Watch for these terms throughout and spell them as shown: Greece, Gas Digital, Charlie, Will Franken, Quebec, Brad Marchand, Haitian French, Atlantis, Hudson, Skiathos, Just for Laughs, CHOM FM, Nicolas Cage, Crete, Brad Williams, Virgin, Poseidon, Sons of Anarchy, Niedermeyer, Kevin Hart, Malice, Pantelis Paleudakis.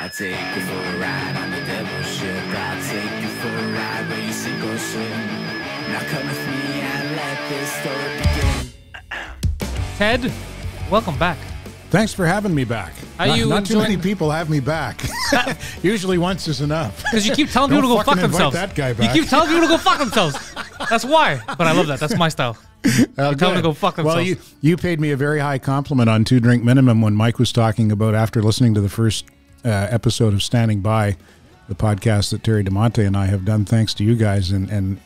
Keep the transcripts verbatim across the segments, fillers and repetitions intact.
I'll take you for a ride on the devil's ship. I'll take you for a ride where you sink or swim. Now come with me and let this story begin. Ted, welcome back. Thanks for having me back. Are not you not enjoying... too many people have me back. Usually once is enough. Because you keep telling people to go fuck themselves. That guy back. You keep telling people to go fuck themselves. That's why. But I love that. That's my style. Uh, you tell them to go fuck themselves. Well, you, you paid me a very high compliment on Two Drink Minimum when Mike was talking about after listening to the first uh, episode of Standing By, the podcast that Terry DiMonte and I have done thanks to you guys, and and.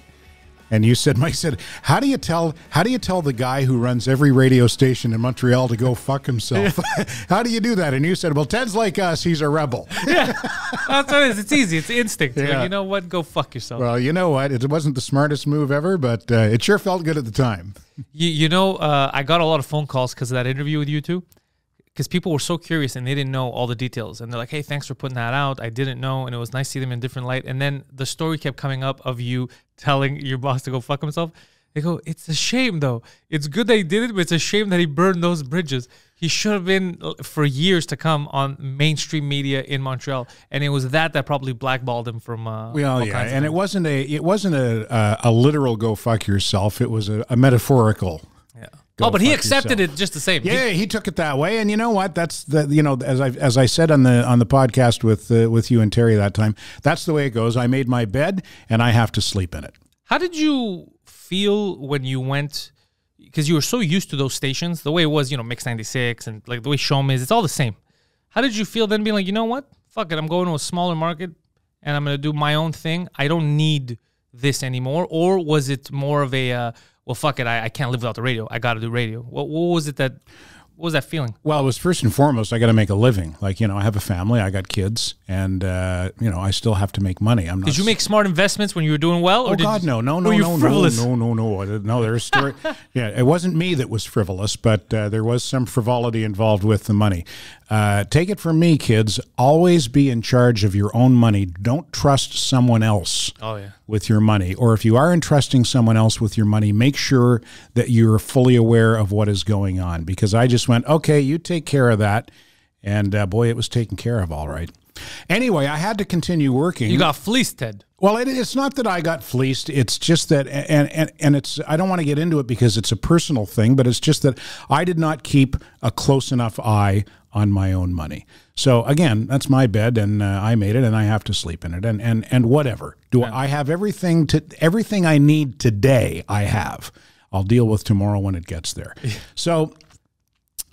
And you said, Mike said, how do you tell how do you tell the guy who runs every radio station in Montreal to go fuck himself? Yeah. How do you do that? And you said, well, Ted's like us. He's a rebel. Yeah, that's what it is. It's easy. It's instinct. Yeah. Like, you know what? Go fuck yourself. Well, you know what? It wasn't the smartest move ever, but uh, it sure felt good at the time. You, you know, uh, I got a lot of phone calls because of that interview with you two, because people were so curious and they didn't know all the details. And they're like, hey, thanks for putting that out. I didn't know. And it was nice to see them in a different light. And then the story kept coming up of you telling your boss to go fuck himself. They go, it's a shame, though. It's good that he did it, but it's a shame that he burned those bridges. He should have been, for years to come, on mainstream media in Montreal. And it was that that probably blackballed him from uh, well, all yeah. kinds of and things. It wasn't, a, it wasn't a, a, a literal go fuck yourself. It was a, a metaphorical. Yeah. Go oh, but he accepted yourself. It just the same. Yeah, he, he took it that way, and you know what? That's the you know as I as I said on the on the podcast with uh, with you and Terry that time. That's the way it goes. I made my bed, and I have to sleep in it. How did you feel when you went? Because you were so used to those stations, the way it was, you know, Mix ninety-six, and like the way CHOM is, it's all the same. How did you feel then, being like, you know what? Fuck it, I'm going to a smaller market, and I'm going to do my own thing. I don't need this anymore. Or was it more of a uh, well, fuck it, I, I can't live without the radio. I got to do radio. What, what was it that, what was that feeling? Well, it was first and foremost, I got to make a living. Like, you know, I have a family, I got kids, and, uh, you know, I still have to make money. I'm not Did you make smart investments when you were doing well? Or oh, did God, you, no, no, no, no, no, no, no, no, no, there's story. Yeah, it wasn't me that was frivolous, but uh, there was some frivolity involved with the money. Uh, take it from me, kids, always be in charge of your own money. Don't trust someone else. Oh, yeah. With your money, or if you are entrusting someone else with your money, make sure that you're fully aware of what is going on. Because I just went, okay, you take care of that, and uh, boy, it was taken care of all right. Anyway, I had to continue working. You got fleeced, Ted. Well, it, it's not that I got fleeced. It's just that, and and and it's. I don't want to get into it because it's a personal thing, but it's just that I did not keep a close enough eye on my own money. So again, that's my bed, and uh, I made it, and I have to sleep in it, and and and whatever. Do I, I have everything to everything I need today? I have. I'll deal with tomorrow when it gets there. So,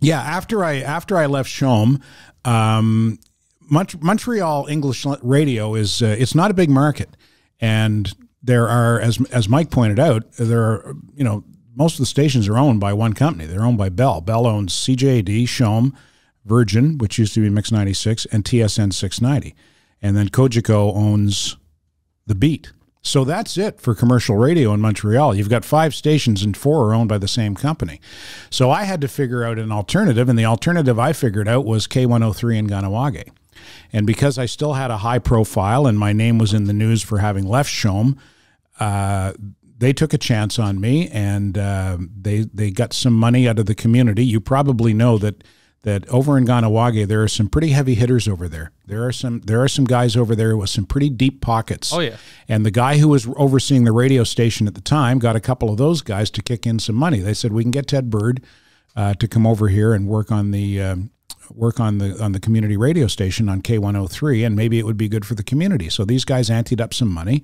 yeah, after I after I left CHOM, um, Mont Montreal English radio is uh, it's not a big market, and there are, as as Mike pointed out, there are you know most of the stations are owned by one company. They're owned by Bell. Bell owns C J D, CHOM, Virgin, which used to be Mix ninety-six, and T S N six ninety. And then Cogeco owns The Beat. So that's it for commercial radio in Montreal. You've got five stations, and four are owned by the same company. So I had to figure out an alternative, and the alternative I figured out was K one oh three in Kahnawake. And because I still had a high profile and my name was in the news for having left CHOM, uh, they took a chance on me, and uh, they, they got some money out of the community. You probably know that that over in Kahnawake, there are some pretty heavy hitters over there. There are some there are some guys over there with some pretty deep pockets. Oh, yeah. And the guy who was overseeing the radio station at the time got a couple of those guys to kick in some money. They said, we can get Ted Bird uh, to come over here and work on the um, work on the on the community radio station on K one oh three, and maybe it would be good for the community. So these guys anteed up some money,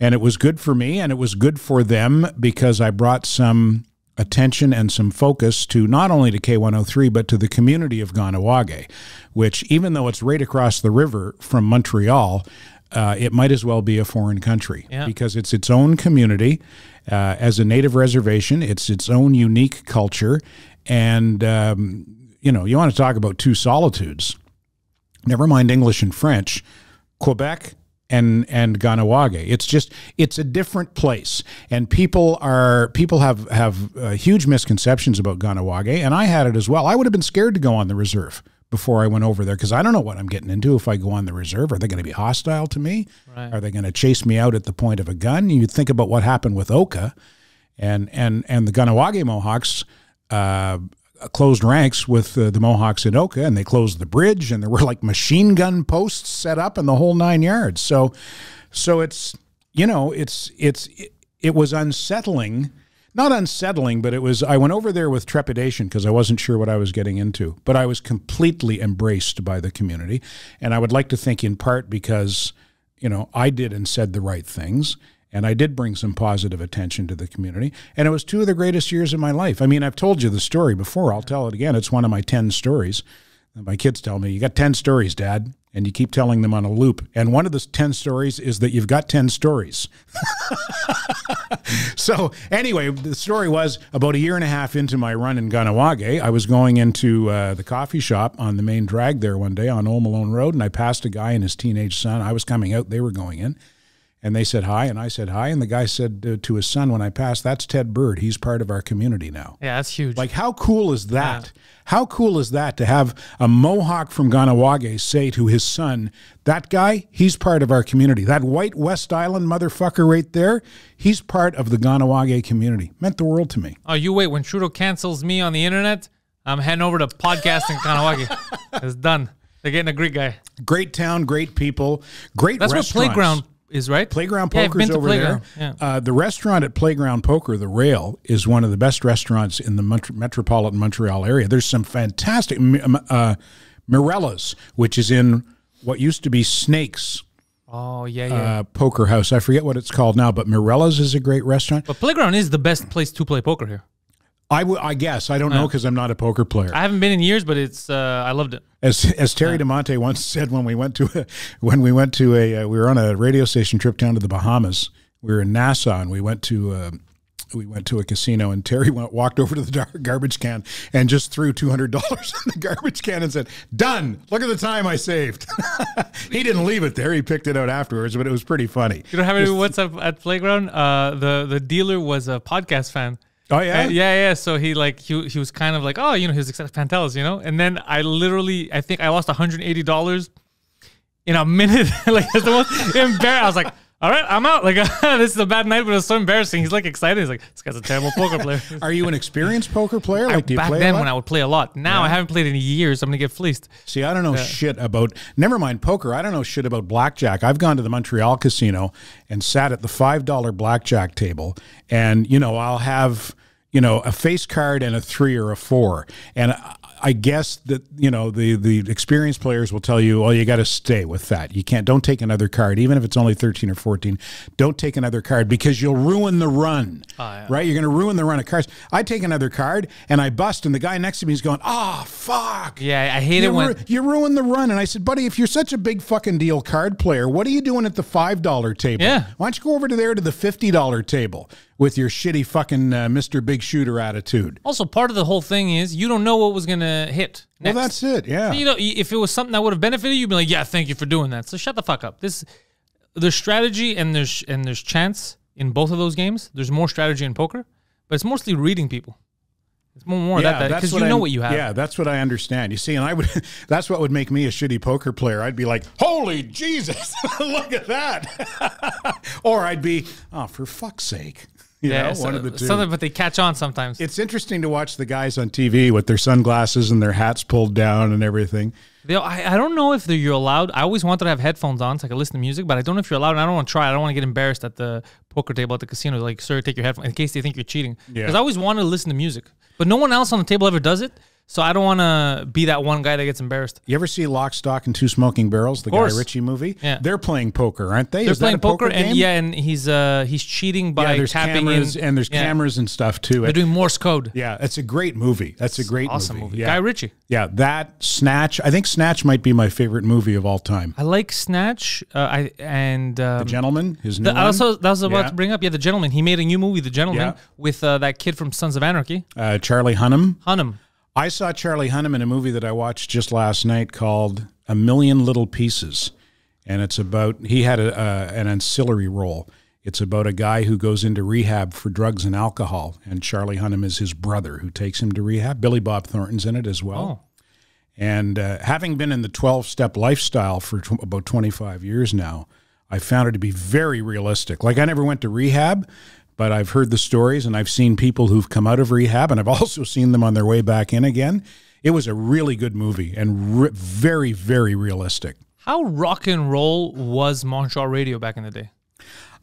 and it was good for me, and it was good for them because I brought some attention and some focus to not only to K one oh three, but to the community of Kahnawake, which, even though it's right across the river from Montreal, uh, it might as well be a foreign country. Yeah. Because it's its own community. Uh, as a native reservation, it's its own unique culture. And, um, you know, you want to talk about two solitudes, never mind English and French, Quebec and and Kahnawake. It's just it's a different place, and people are people have have uh, huge misconceptions about Kahnawake, and I had it as well. I would have been scared to go on the reserve before I went over there, because I don't know what I'm getting into if I go on the reserve. Are they going to be hostile to me? Right. Are they going to chase me out at the point of a gun? You think about what happened with Oka, and and and the Kahnawake Mohawks. Uh, closed ranks with uh, the Mohawks in Oka, and they closed the bridge, and there were like machine gun posts set up and the whole nine yards. So, so it's, you know, it's, it's, it, it was unsettling, not unsettling, but it was, I went over there with trepidation because I wasn't sure what I was getting into, but I was completely embraced by the community. And I would like to think in part because, you know, I did and said the right things. And I did bring some positive attention to the community. And it was two of the greatest years of my life. I mean, I've told you the story before. I'll tell it again. It's one of my ten stories. My kids tell me, you got ten stories, Dad. And you keep telling them on a loop. And one of the ten stories is that you've got ten stories. So anyway, the story was about a year and a half into my run in Kahnawake, I was going into uh, the coffee shop on the main drag there one day on Old Malone Road. And I passed a guy and his teenage son. I was coming out. They were going in. And they said hi, and I said hi, and the guy said uh, to his son when I passed, that's Ted Bird. He's part of our community now. Yeah, that's huge. Like, how cool is that? Yeah. How cool is that to have a Mohawk from Kahnawake say to his son, that guy, he's part of our community. That white West Island motherfucker right there, he's part of the Kahnawake community. Meant the world to me. Oh, you wait. When Trudeau cancels me on the internet, I'm heading over to podcasting Kahnawake. It's done. They're getting a Greek guy. Great town, great people, great restaurants. That's what Playground is, right? Playground Poker's yeah, over Playground. there. Yeah. Uh, the restaurant at Playground Poker, the Rail, is one of the best restaurants in the Mont metropolitan Montreal area. There's some fantastic uh, Mirella's, which is in what used to be Snake's. Oh yeah, yeah. Uh, poker house. I forget what it's called now, but Mirella's is a great restaurant. But Playground is the best place to play poker here. I, w I guess. I don't uh, know because I'm not a poker player. I haven't been in years, but it's uh, I loved it. As as Terry yeah. DiMonte once said, when we went to a, when we went to a uh, we were on a radio station trip down to the Bahamas. We were in Nassau, and we went to uh, we went to a casino, and Terry went, walked over to the garbage can and just threw two hundred dollars in the garbage can and said, "Done. Look at the time I saved." He didn't leave it there. He picked it out afterwards, but it was pretty funny. You know how many WhatsApp at Playground? Uh, the the dealer was a podcast fan. Oh yeah, uh, yeah, yeah. So he like he he was kind of like, oh, you know, he was excited Pantelis, you know. And then I literally, I think I lost one hundred eighty dollars in a minute. Like that's the most embarrassing. I was like, all right, I'm out. Like this is a bad night, but it's so embarrassing. He's like excited. He's like, this guy's a terrible poker player. Are you an experienced poker player? Like I, do you back play then a lot? When I would play a lot. Now yeah. I haven't played in years. So I'm gonna get fleeced. See, I don't know uh, shit about. Never mind poker. I don't know shit about blackjack. I've gone to the Montreal casino and sat at the five dollar blackjack table, and you know I'll have. You know, a face card and a three or a four. And I guess that, you know, the, the experienced players will tell you, oh, you got to stay with that. You can't, don't take another card, even if it's only thirteen or fourteen, don't take another card because you'll ruin the run, oh, yeah. right? You're going to ruin the run of cards. I take another card and I bust and the guy next to me is going, oh, fuck. Yeah, I hate you it when. Ru you ruin the run. And I said, buddy, if you're such a big fucking deal card player, what are you doing at the five dollar table? Yeah. Why don't you go over to there to the fifty dollar table? With your shitty fucking uh, Mister Big Shooter attitude. Also, part of the whole thing is you don't know what was going to hit next. Well, that's it, yeah. So, you know, if it was something that would have benefited you, you'd be like, yeah, thank you for doing that. So shut the fuck up. This, There's strategy and there's, and there's chance in both of those games. There's more strategy in poker, but it's mostly reading people. It's more, more yeah, that because you know what you have. Yeah, that's what I understand. You see, and I would that's what would make me a shitty poker player. I'd be like, holy Jesus, look at that. Or I'd be, oh, for fuck's sake. You yeah, know, so, one of the two. Something, but they catch on sometimes. It's interesting to watch the guys on T V with their sunglasses and their hats pulled down and everything. They, I, I don't know if you're allowed. I always wanted to have headphones on so I could listen to music, but I don't know if you're allowed. And I don't want to try. I don't want to get embarrassed at the poker table at the casino. Like, sir, take your headphones in case they think you're cheating. Because yeah. I always wanted to listen to music, but no one else on the table ever does it. So I don't want to be that one guy that gets embarrassed. You ever see Lock, Stock, and Two Smoking Barrels, the Guy Ritchie movie? Yeah. They're playing poker, aren't they? They're Is playing that a poker, poker game? And yeah, and he's uh, he's cheating by yeah, there's tapping cameras in, and there's yeah. cameras and stuff too. They're and, doing Morse code. Yeah, that's a great movie. That's a great awesome movie. movie. Yeah. Guy Ritchie. Yeah, that Snatch. I think Snatch might be my favorite movie of all time. I like Snatch. Uh, I and um, The Gentleman. His new the, also that was about yeah. to bring up. Yeah, The Gentleman. He made a new movie, The Gentleman, yeah. with uh, that kid from Sons of Anarchy. Uh, Charlie Hunnam. Hunnam. I saw Charlie Hunnam in a movie that I watched just last night called A Million Little Pieces. And it's about, he had a, uh, an ancillary role. It's about a guy who goes into rehab for drugs and alcohol. And Charlie Hunnam is his brother who takes him to rehab. Billy Bob Thornton's in it as well. Oh. And uh, having been in the twelve step lifestyle for tw about twenty-five years now, I found it to be very realistic. Like I never went to rehab, but I've heard the stories, and I've seen people who've come out of rehab, and I've also seen them on their way back in again. It was a really good movie and re very, very realistic. How rock and roll was Montreal radio back in the day?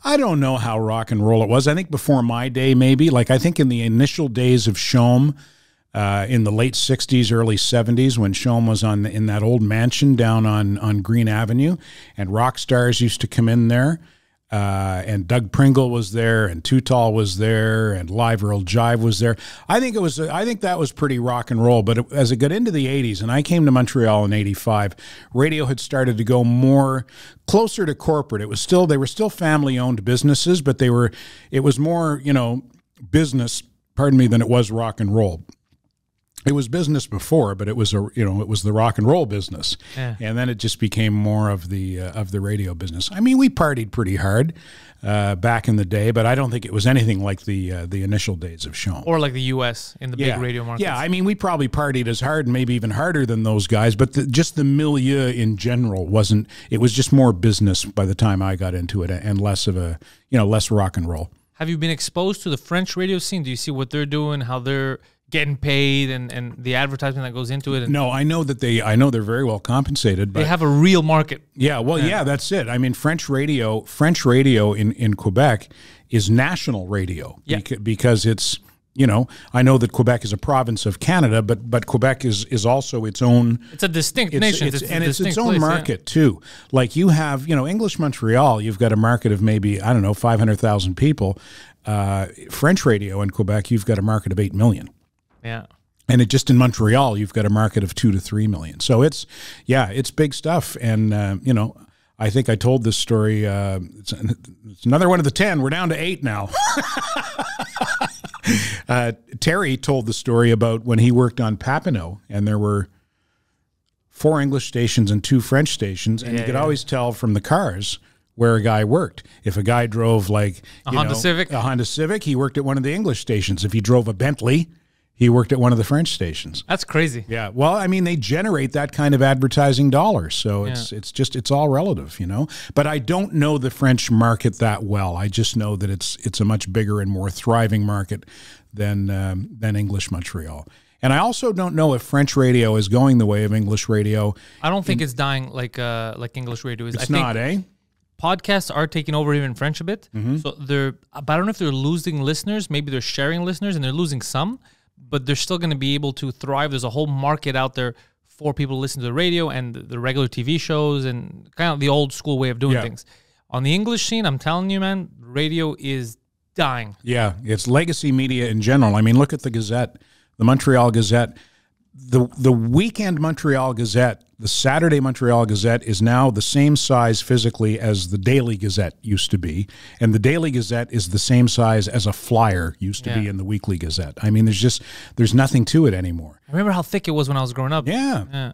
I don't know how rock and roll it was. I think before my day, maybe. Like, I think in the initial days of CHOM, uh, in the late sixties, early seventies, when CHOM was on in that old mansion down on, on Green Avenue, and rock stars used to come in there, uh, and Doug Pringle was there, and Too Tall was there, and Live Earl Jive was there. I think it was. I think that was pretty rock and roll. But it, as it got into the eighties, and I came to Montreal in eighty-five, radio had started to go more closer to corporate. It was still they were still family-owned businesses, but they were. It was more, you know, business. Pardon me, than it was rock and roll. It was business before, but it was a you know it was the rock and roll business, yeah. And then it just became more of the uh, of the radio business. I mean, we partied pretty hard uh, back in the day, but I don't think it was anything like the uh, the initial days of CHOM or like the U S in the yeah. big radio market. Yeah, I mean, we probably partied as hard, maybe even harder than those guys, but the, just the milieu in general wasn't. It was just more business by the time I got into it, and less of a you know less rock and roll. Have you been exposed to the French radio scene? Do you see what they're doing? How they're getting paid and, and the advertisement that goes into it. And no, I know that they, I know they're very well compensated. But they have a real market. Yeah, well, yeah, yeah that's it. I mean, French radio, French radio in, in Quebec is national radio yeah. beca because it's, you know, I know that Quebec is a province of Canada, but but Quebec is, is also its own. It's a distinct it's, nation. It's, it's, and it's its own place, market, yeah. too. Like you have, you know, English Montreal, you've got a market of maybe, I don't know, five hundred thousand people. Uh, French radio in Quebec, you've got a market of eight million. Yeah. And it just in Montreal, you've got a market of two to three million. So it's, yeah, it's big stuff. And, uh, you know, I think I told this story. Uh, it's, it's another one of the ten. We're down to eight now. uh, Terry told the story about when he worked on Papineau and there were four English stations and two French stations. And yeah, you could yeah. always tell from the cars where a guy worked. If a guy drove like a Honda know, Civic, a Honda Civic, he worked at one of the English stations. If he drove a Bentley, he worked at one of the French stations. That's crazy. Yeah. Well, I mean, they generate that kind of advertising dollars. So yeah. it's it's just it's all relative, you know. But I don't know the French market that well. I just know that it's it's a much bigger and more thriving market than um, than English Montreal. And I also don't know if French radio is going the way of English radio. I don't think in, it's dying like uh, like English radio is. It's I think not, eh? Podcasts are taking over even French a bit. Mm-hmm. So they're but I don't know if they're losing listeners. Maybe they're sharing listeners and they're losing some. But they're still going to be able to thrive. There's a whole market out there for people to listen to the radio and the regular T V shows and kind of the old school way of doing yeah. things. On the English scene, I'm telling you, man, radio is dying. Yeah, it's legacy media in general. I mean, look at the Gazette, the Montreal Gazette. The, the weekend Montreal Gazette, the Saturday Montreal Gazette, is now the same size physically as the Daily Gazette used to be. And the Daily Gazette is the same size as a flyer used to yeah. be in the Weekly Gazette. I mean, there's just, there's nothing to it anymore. I remember how thick it was when I was growing up. Yeah. yeah.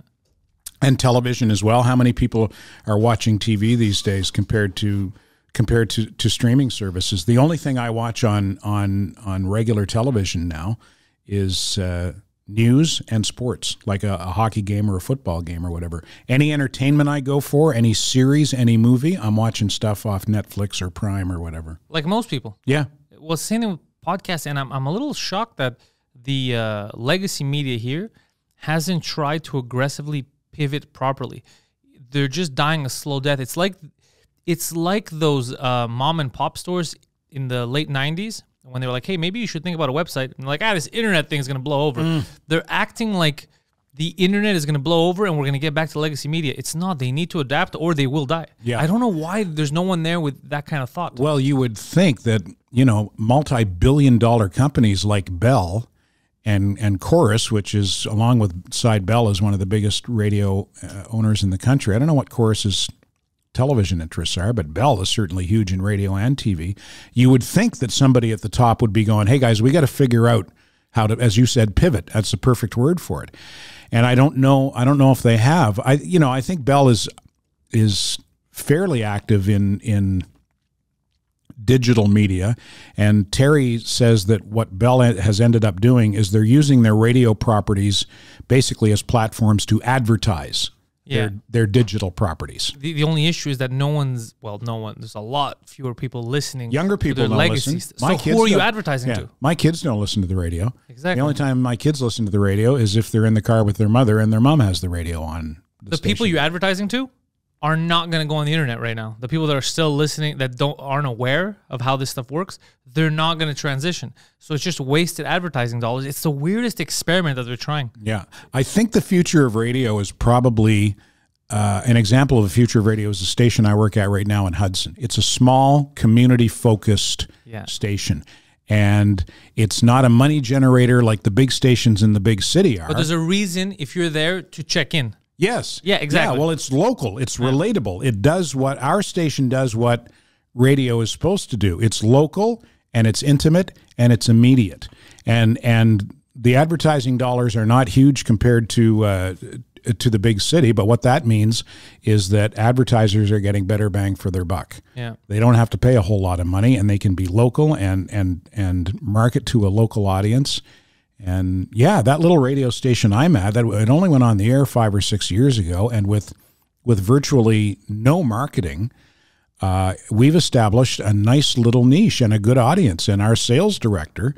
And television as well. How many people are watching T V these days compared to... compared to, to streaming services? The only thing I watch on, on, on regular television now is... Uh, news and sports, like a, a hockey game or a football game or whatever. Any entertainment I go for, any series, any movie, I'm watching stuff off Netflix or Prime or whatever. Like most people. Yeah. Well, same thing with podcasts, and I'm, I'm a little shocked that the uh, legacy media here hasn't tried to aggressively pivot properly. They're just dying a slow death. It's like, it's like those uh, mom and pop stores in the late nineties. When they were like, hey, maybe you should think about a website. And like, ah, this internet thing is going to blow over. Mm. They're acting like the internet is going to blow over and we're going to get back to legacy media. It's not. They need to adapt or they will die. Yeah. I don't know why there's no one there with that kind of thought. Well, you would think that, you know, multi-billion dollar companies like Bell and, and Chorus, which is along with Side Bell is one of the biggest radio uh, owners in the country. I don't know what Chorus is. Television interests are, but Bell is certainly huge in radio and T V. You would think that somebody at the top would be going, hey guys, we got to figure out how to, as you said, pivot. That's the perfect word for it. And I don't know, I don't know if they have. I, you know, I think Bell is is fairly active in in digital media, and Terry says that what Bell has ended up doing is they're using their radio properties basically as platforms to advertise yeah. their, their digital properties. The, the only issue is that no one's, well, no one, there's a lot fewer people listening. Younger people don't listen. So who are you advertising yeah, to? My kids don't listen to the radio. Exactly. The only time my kids listen to the radio is if they're in the car with their mother and their mom has the radio on. The, the people you're advertising to are not going to go on the internet right now. The people that are still listening, that don't aren't aware of how this stuff works, they're not going to transition. So it's just wasted advertising dollars. It's the weirdest experiment that they're trying. Yeah. I think the future of radio is probably, uh, an example of the future of radio is the station I work at right now in Hudson. It's a small, community-focused yeah. station. And it's not a money generator like the big stations in the big city are. But there's a reason if you're there to check in. Yes. Yeah, exactly. Yeah, well, it's local. It's relatable. It does what our station does, what radio is supposed to do. It's local and it's intimate and it's immediate. And and the advertising dollars are not huge compared to uh, to the big city. But what that means is that advertisers are getting better bang for their buck. Yeah, they don't have to pay a whole lot of money, and they can be local and and and market to a local audience. And yeah, that little radio station I'm at, that it only went on the air five or six years ago, and with with virtually no marketing, uh, we've established a nice little niche and a good audience. And our sales director,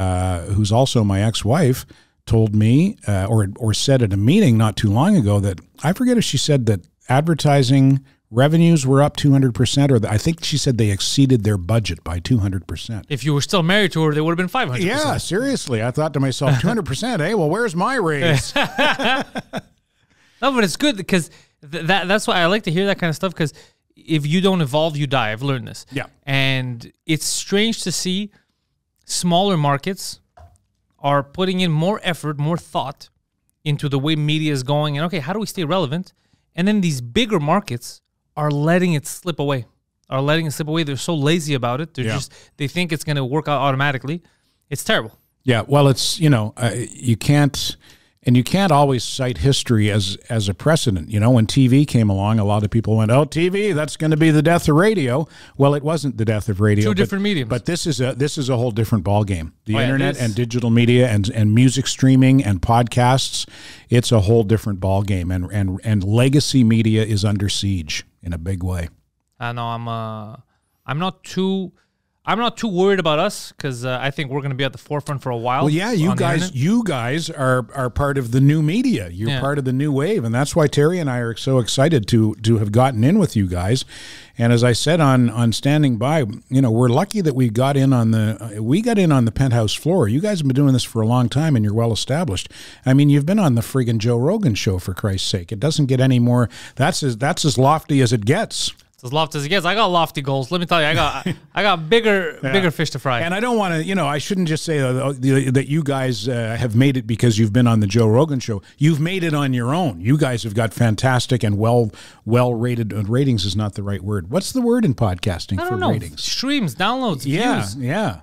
uh, who's also my ex-wife, told me uh, or or said at a meeting not too long ago that I forget if she said that advertising revenues were up two hundred percent, or the, I think she said they exceeded their budget by two hundred percent. If you were still married to her, they would have been five hundred percent. Yeah, seriously. I thought to myself, two hundred percent, hey, well, where's my raise? No, but it's good because th that that's why I like to hear that kind of stuff, because if you don't evolve, you die. I've learned this. Yeah. And it's strange to see smaller markets are putting in more effort, more thought into the way media is going. And, okay, how do we stay relevant? And then these bigger markets are letting it slip away, are letting it slip away. They're so lazy about it. They're yeah. just, they think it's going to work out automatically. It's terrible. Yeah. Well, it's, you know, uh, you can't, and you can't always cite history as, as a precedent. You know, when T V came along, a lot of people went, oh, T V, that's going to be the death of radio. Well, it wasn't the death of radio. Two but, different mediums. But this is a, this is a whole different ballgame. The oh, internet yeah, and digital media and, and music streaming and podcasts, it's a whole different ballgame. And, and, and legacy media is under siege in a big way. I uh, know I'm. Uh, I'm not too. I'm not too worried about us because uh, I think we're going to be at the forefront for a while. Well, yeah, you guys. You guys are are part of the new media. You're yeah. part of the new wave, and that's why Terry and I are so excited to to have gotten in with you guys. And as I said on on Standing By, you know, we're lucky that we got in on the we got in on the penthouse floor. You guys have been doing this for a long time, and you're well established. I mean, you've been on the friggin' Joe Rogan show for Christ's sake. It doesn't get any more. That's as that's as lofty as it gets. It's as lofty as it gets. I got lofty goals. Let me tell you, I got I got bigger yeah. bigger fish to fry. And I don't want to, you know, I shouldn't just say that you guys uh, have made it because you've been on the Joe Rogan show. You've made it on your own. You guys have got fantastic and well well rated. Uh, ratings is not the right word. What's the word in podcasting I don't for know. ratings? Streams, downloads, yeah, views. Yeah.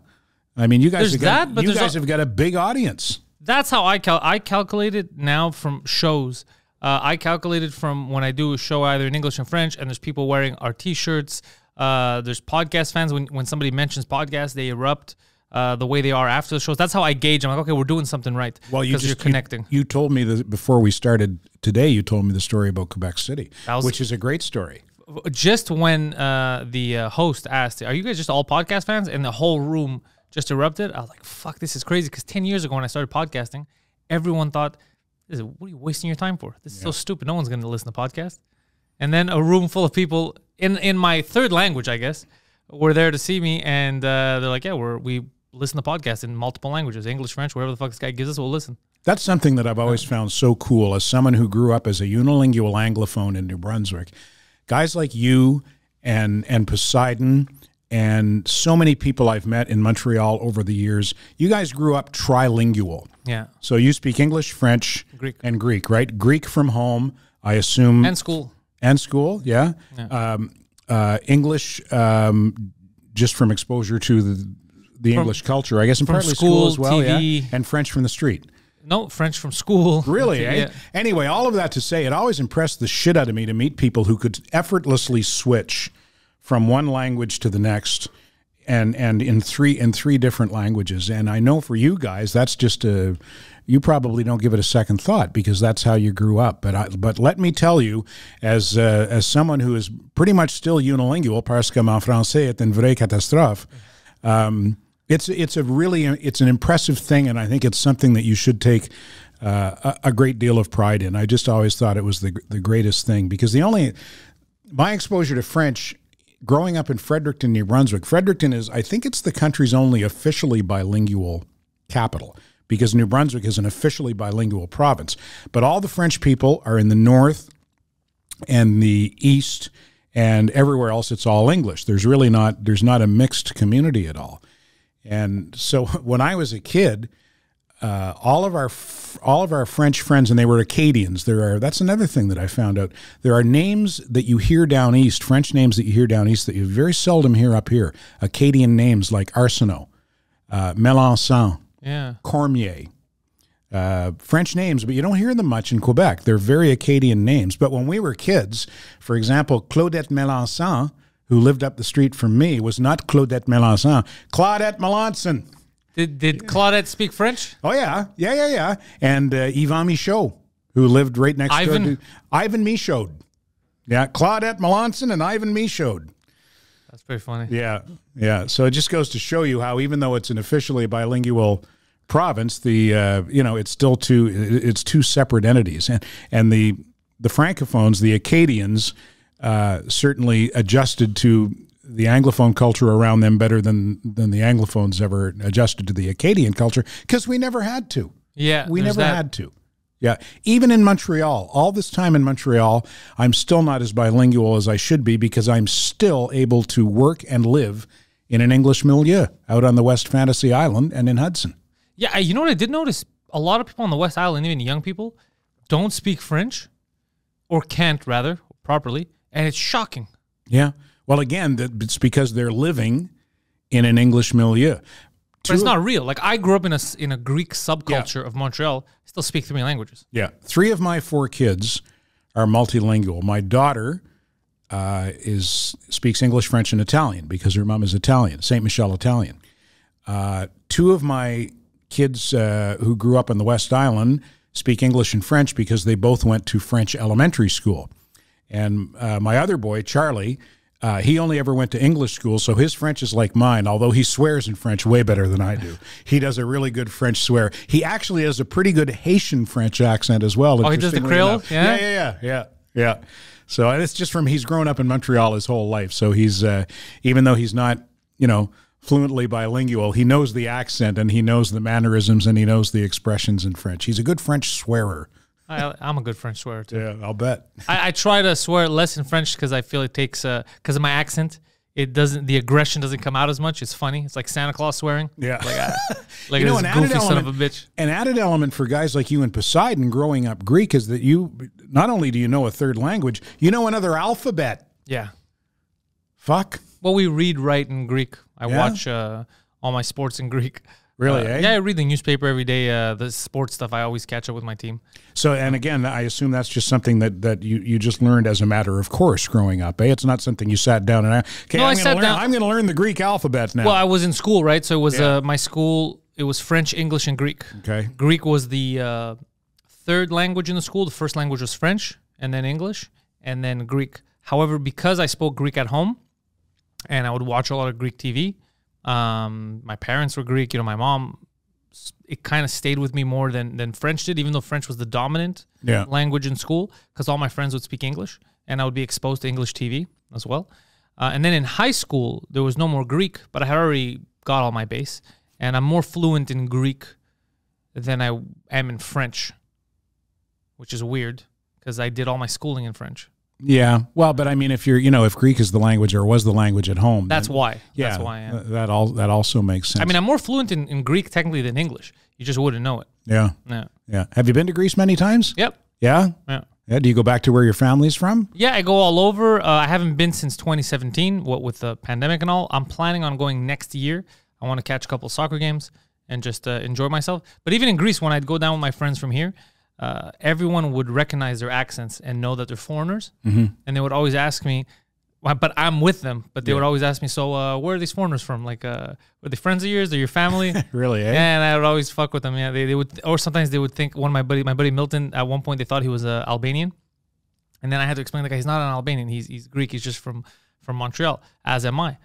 I mean, you guys there's have got that, but you guys have got a big audience. That's how I cal I calculate it now from shows. Uh, I calculated from when I do a show either in English and French, and there's people wearing our T-shirts. Uh, there's podcast fans. When, when somebody mentions podcast, they erupt uh, the way they are after the shows. That's how I gauge. I'm like, okay, we're doing something right because well, you you're connecting. You, you told me that before we started today, you told me the story about Quebec City, was, which is a great story. Just when uh, the uh, host asked, are you guys just all podcast fans? And the whole room just erupted. I was like, fuck, this is crazy because ten years ago when I started podcasting, everyone thought, This is, what are you wasting your time for? This is yeah. so stupid. No one's going to listen to podcasts. And then a room full of people in, in my third language, I guess, were there to see me. And uh, they're like, yeah, we're, we listen to podcasts in multiple languages, English, French, wherever the fuck this guy gives us, we'll listen. That's something that I've always found so cool as someone who grew up as a unilingual Anglophone in New Brunswick. Guys like you and, and Poseidon and so many people I've met in Montreal over the years, you guys grew up trilingual. Yeah. So you speak English, French, Greek. and Greek, right? Greek from home, I assume. And school. And school, yeah. yeah. Um, uh, English, um, just from exposure to the, the from, English culture, I guess, and partly school, school as well, T V. Yeah. And French from the street. No, French from school. Really? Eh? Yeah. Anyway, all of that to say, it always impressed the shit out of me to meet people who could effortlessly switch from one language to the next, and and in three in three different languages. And I know for you guys, that's just a you probably don't give it a second thought because that's how you grew up. But I, but let me tell you, as uh, as someone who is pretty much still unilingual, parce que mon français est une vraie catastrophe, um, it's it's a really it's an impressive thing, and I think it's something that you should take uh, a, a great deal of pride in. I just always thought it was the the greatest thing because the only my exposure to French. Growing up in Fredericton, New Brunswick, Fredericton is, I think it's the country's only officially bilingual capital because New Brunswick is an officially bilingual province. But all the French people are in the north and the east and everywhere else it's all English. There's really not, there's not a mixed community at all. And so when I was a kid, Uh, all of our all of our French friends, and they were Acadians. There are that's another thing that I found out. There are names that you hear down east, French names that you hear down east that you very seldom hear up here. Acadian names like Arsenault, uh, Melanson, yeah. Cormier, uh, French names, but you don't hear them much in Quebec. They're very Acadian names. But when we were kids, for example, Claudette Melanson, who lived up the street from me, was not Claudette Melanson. Claudette Melanson. Did, did Claudette speak French? Oh, yeah. Yeah, yeah, yeah. And uh, Ivan Michaud, who lived right next Ivan. door to... Ivan Michaud. Yeah, Claudette Melanson and Ivan Michaud. That's pretty funny. Yeah, yeah. So it just goes to show you how even though it's an officially bilingual province, the uh, you know, it's still two, it's two separate entities. And, and the, the Francophones, the Acadians, uh, certainly adjusted to... the Anglophone culture around them better than than the Anglophones ever adjusted to the Acadian culture because we never had to. Yeah, we never that. had to. Yeah, even in Montreal, all this time in Montreal, I'm still not as bilingual as I should be because I'm still able to work and live in an English milieu out on the West Fantasy Island and in Hudson. Yeah, you know what I did notice? A lot of people on the West Island, even young people, don't speak French or can't rather properly, and it's shocking. Yeah. Well, again, it's because they're living in an English milieu. But Two, it's not real. Like, I grew up in a, in a Greek subculture yeah. of Montreal. I still speak three languages. Yeah. Three of my four kids are multilingual. My daughter uh, is speaks English, French, and Italian because her mom is Italian, Saint Michel Italian. Uh, two of my kids uh, who grew up on the West Island speak English and French because they both went to French elementary school. And uh, my other boy, Charlie... Uh, he only ever went to English school, so his French is like mine, although he swears in French way better than I do. He does a really good French swear. He actually has a pretty good Haitian French accent as well. Oh, he does the Creole? Yeah? yeah, yeah, yeah, yeah, yeah. So it's just from he's grown up in Montreal his whole life, so he's, uh, even though he's not, you know, fluently bilingual, he knows the accent and he knows the mannerisms and he knows the expressions in French. He's a good French swearer. I, I'm a good French swearer, too. Yeah, I'll bet. I, I try to swear less in French because I feel it takes, uh, because of my accent, it doesn't, the aggression doesn't come out as much. It's funny. It's like Santa Claus swearing. Yeah. Like, I, like you know, this goofy element, son of a bitch. An added element for guys like you and Poseidon growing up Greek is that you, not only do you know a third language, you know another alphabet. Yeah. Fuck. Well, we read, write in Greek. I yeah? watch uh, all my sports in Greek. Really, uh, eh? Yeah, I read the newspaper every day. Uh, the sports stuff, I always catch up with my team. So, and again, I assume that's just something that, that you, you just learned as a matter of course growing up, eh? It's not something you sat down and, okay, no, I'm going to learn the Greek alphabet now. Well, I was in school, right? So it was yeah. uh, my school, it was French, English, and Greek. Okay. Greek was the uh, third language in the school. The first language was French, and then English, and then Greek. However, because I spoke Greek at home, and I would watch a lot of Greek T V, Um, my parents were Greek, you know, my mom, it kind of stayed with me more than, than French did, even though French was the dominant yeah. language in school because all my friends would speak English and I would be exposed to English T V as well. Uh, and then in high school, there was no more Greek, but I had already got all my base and I'm more fluent in Greek than I am in French, which is weird because I did all my schooling in French. Yeah, well, but I mean, if you're, you know, if Greek is the language or was the language at home, that's then, why. Yeah, that's why. Yeah. That all that also makes sense. I mean, I'm more fluent in, in Greek technically than English. You just wouldn't know it. Yeah, yeah, yeah. Have you been to Greece many times? Yep. Yeah, yeah. yeah. Do you go back to where your family's from? Yeah, I go all over. Uh, I haven't been since twenty seventeen. What with the pandemic and all, I'm planning on going next year. I want to catch a couple of soccer games and just uh, enjoy myself. But even in Greece, when I'd go down with my friends from here. Uh, everyone would recognize their accents and know that they're foreigners. Mm-hmm. And they would always ask me, but I'm with them. But they yeah. would always ask me, so uh, where are these foreigners from? Like, uh, are they friends of yours or your family? Really, eh? Yeah, and I would always fuck with them. Yeah, they, they would, or sometimes they would think, one of my buddy, my buddy Milton, at one point they thought he was uh, Albanian. And then I had to explain, like, he's not an Albanian. He's, he's Greek. He's just from, from Montreal, as am I.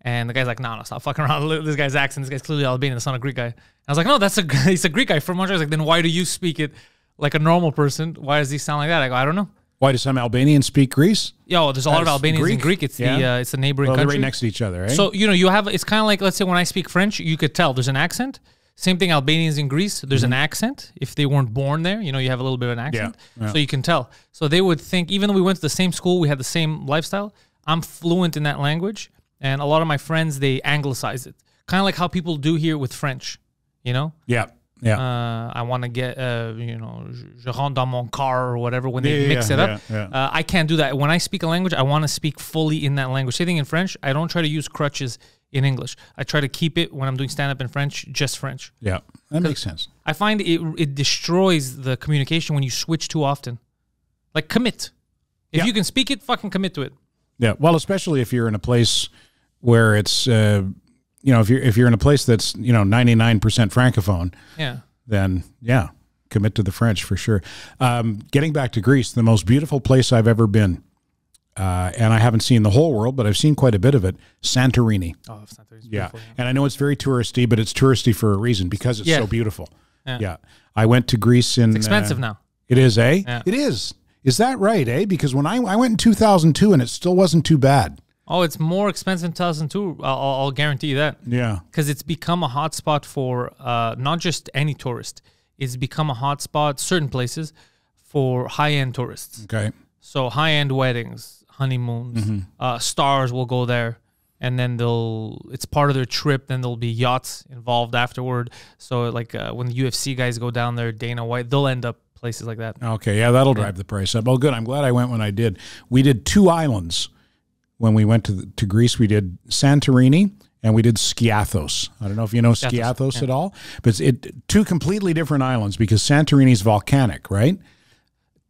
And the guy's like, no, nah, no, stop fucking around. Look, this guy's accent, this guy's clearly Albanian. It's not a Greek guy. And I was like, no, that's a, he's a Greek guy from Montreal. I was like, then why do you speak it like a normal person? Why does he sound like that? I go, I don't know. Why do some Albanians speak Greece? Yo, there's a lot That's of Albanians Greek? in Greek. It's yeah. the uh, it's the neighboring well, country. They're right next to each other, right? So, you know, you have, it's kind of like, let's say when I speak French, you could tell there's an accent. Same thing, Albanians in Greece, there's mm-hmm. an accent. If they weren't born there, you know, you have a little bit of an accent. Yeah. Yeah. So you can tell. So they would think, even though we went to the same school, we had the same lifestyle, I'm fluent in that language. And a lot of my friends, they anglicize it. Kind of like how people do here with French, you know? Yeah. Yeah, uh, I want to get, uh, you know, je rentre dans mon car or whatever when they yeah, mix yeah, it up. Yeah, yeah. Uh, I can't do that. When I speak a language, I want to speak fully in that language. Same thing in French. I don't try to use crutches in English. I try to keep it when I'm doing stand-up in French, just French. Yeah, that makes sense. I find it, it destroys the communication when you switch too often. Like, commit. If yeah. you can speak it, fucking commit to it. Yeah, well, especially if you're in a place where it's... Uh, you know, if you're if you're in a place that's, you know, ninety-nine percent francophone, yeah, then yeah, commit to the French for sure. Um, getting back to Greece, the most beautiful place I've ever been, uh, and I haven't seen the whole world, but I've seen quite a bit of it. Santorini. Oh, Santorini's yeah. beautiful. Yeah, and I know it's very touristy, but it's touristy for a reason because it's yeah. so beautiful. Yeah. yeah, I went to Greece in. It's expensive uh, now. It is, eh? Yeah. It is. Is that right, eh? Because when I I went in two thousand two, and it still wasn't too bad. Oh, it's more expensive in two thousand two. I'll, I'll guarantee you that. Yeah. Because it's become a hotspot for uh, not just any tourist. It's become a hotspot, certain places, for high-end tourists. Okay. So high-end weddings, honeymoons, mm-hmm. uh, stars will go there. And then they'll, it's part of their trip. Then there'll be yachts involved afterward. So like uh, when the U F C guys go down there, Dana White, they'll end up places like that. Okay. Yeah, that'll drive yeah. the price up. Oh, good. I'm glad I went when I did. We did two islands. When we went to the, to Greece, we did Santorini and we did Skiathos. I don't know if you know Skiathos, Skiathos yeah. at all, but it two completely different islands because Santorini's volcanic, right?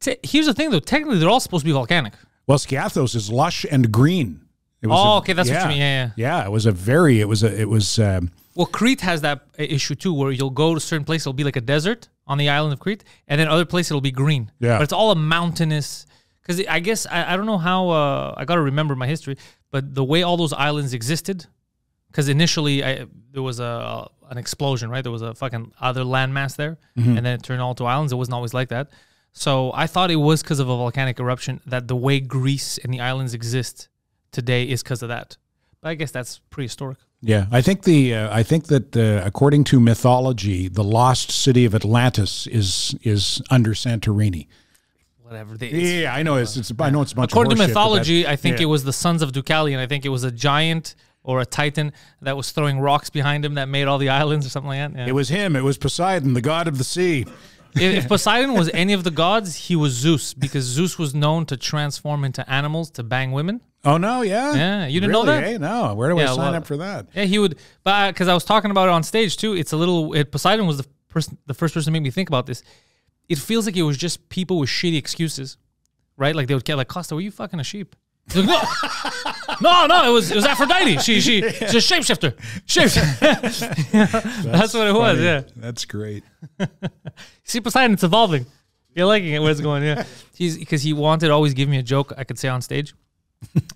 T Here's the thing, though. Technically, they're all supposed to be volcanic. Well, Skiathos is lush and green. It was oh, a, okay, that's yeah, what you mean. Yeah, yeah, yeah. It was a very. It was a. It was. Um, well, Crete has that issue too, where you'll go to a certain place, it'll be like a desert on the island of Crete, and then other place it'll be green. Yeah, but it's all a mountainous. Because I guess, I, I don't know how, uh, I got to remember my history, but the way all those islands existed, because initially I, there was a an explosion, right? There was a fucking other landmass there, mm-hmm. and then it turned all to islands. It wasn't always like that. So I thought it was because of a volcanic eruption that the way Greece and the islands exist today is because of that. But I guess that's prehistoric. Yeah, I think the uh, I think that uh, according to mythology, the lost city of Atlantis is is under Santorini. Whatever they, yeah, I know it's, it's I know it's a bunch according of to mythology. Shit, I think yeah. it was the sons of Deucalion. I think it was a giant or a titan that was throwing rocks behind him that made all the islands or something like that. Yeah. It was him. It was Poseidon, the god of the sea. If, if Poseidon was any of the gods, he was Zeus because Zeus was known to transform into animals to bang women. Oh no, yeah, yeah, you didn't really, know that? Eh? No, where do yeah, I sign up for that? Yeah, he would, but because I was talking about it on stage too. It's a little. It, Poseidon was the person, the first person to make me think about this. It feels like it was just people with shitty excuses, right? Like they would get like, Costa, were you fucking a sheep? Like, no. no, no, it was it was Aphrodite. She she yeah. she's a shapeshifter. Shapeshifter. yeah. That's, That's what it funny. was. Yeah, that's great. See, Poseidon, it's evolving. You're liking it where it's going. Yeah, he's because he wanted to always give me a joke I could say on stage,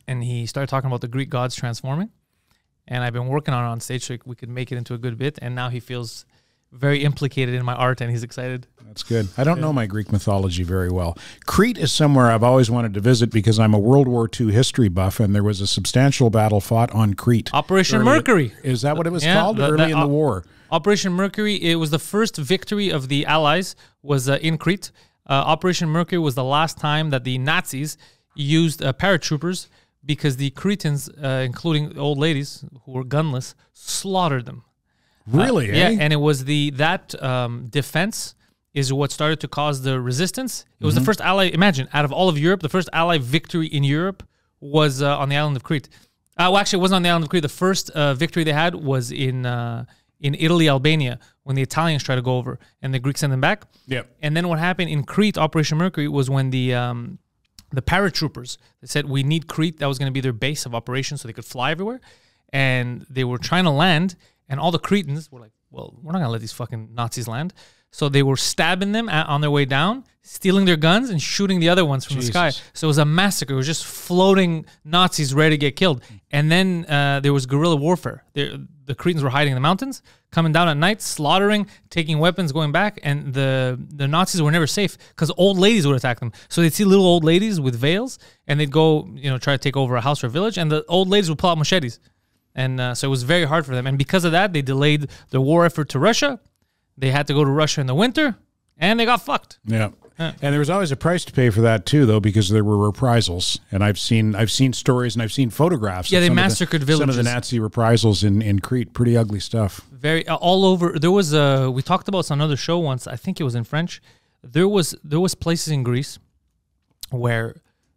and he started talking about the Greek gods transforming, and I've been working on it on stage so we could make it into a good bit, and now he feels very implicated in my art, and he's excited. That's good. I don't yeah. know my Greek mythology very well. Crete is somewhere I've always wanted to visit because I'm a World War Two history buff, and there was a substantial battle fought on Crete. Operation early, Mercury. Is that what it was yeah, called? The, early that, in the war. Operation Mercury, it was the first victory of the Allies was uh, in Crete. Uh, Operation Mercury was the last time that the Nazis used uh, paratroopers because the Cretans, uh, including old ladies who were gunless, slaughtered them. Really? Uh, yeah, eh? and it was the that um, defense is what started to cause the resistance. It was mm-hmm. the first ally, imagine, out of all of Europe, the first ally victory in Europe was uh, on the island of Crete. Uh, well, actually, it wasn't on the island of Crete. The first uh, victory they had was in uh, in Italy, Albania, when the Italians tried to go over, and the Greeks sent them back. Yep. And then what happened in Crete, Operation Mercury, was when the um, the paratroopers. They said, we need Crete. That was going to be their base of operations so they could fly everywhere. And they were trying to land, and all the Cretans were like, well, we're not going to let these fucking Nazis land. So they were stabbing them at, on their way down, stealing their guns and shooting the other ones from Jesus. the sky. So it was a massacre. It was just floating Nazis ready to get killed. And then uh, there was guerrilla warfare. There, the Cretans were hiding in the mountains, coming down at night, slaughtering, taking weapons, going back. And the, the Nazis were never safe because old ladies would attack them. So they'd see little old ladies with veils, and they'd go, you know, try to take over a house or a village. And the old ladies would pull out machetes. And uh, so it was very hard for them. And because of that, they delayed the war effort to Russia. They had to go to Russia in the winter, and they got fucked. Yeah. yeah. And there was always a price to pay for that, too, though, because there were reprisals. And I've seen I've seen stories and I've seen photographs. Yeah, they massacred villages. Some of the Nazi reprisals in, in Crete, pretty ugly stuff. Very, uh, all over. There was a, we talked about this on another show once. I think it was in French. There was, there was places in Greece where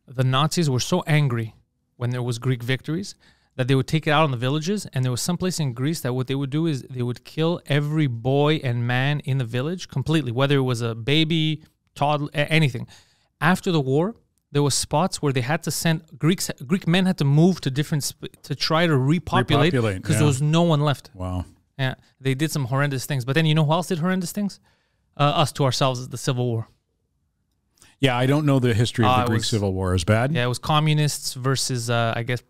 the Nazis were so angry when there was Greek victories that they would take it out on the villages. And there was some place in Greece that what they would do is they would kill every boy and man in the village completely, whether it was a baby, toddler, anything. After the war, there were spots where they had to send, Greeks, Greek men had to move to different, to try to repopulate, because yeah. there was no one left. Wow. Yeah, they did some horrendous things. But then you know who else did horrendous things? Uh, us to ourselves, the Civil War. Yeah, I don't know the history of uh, the Greek was, Civil War as bad. Yeah, it was communists versus, uh, I guess,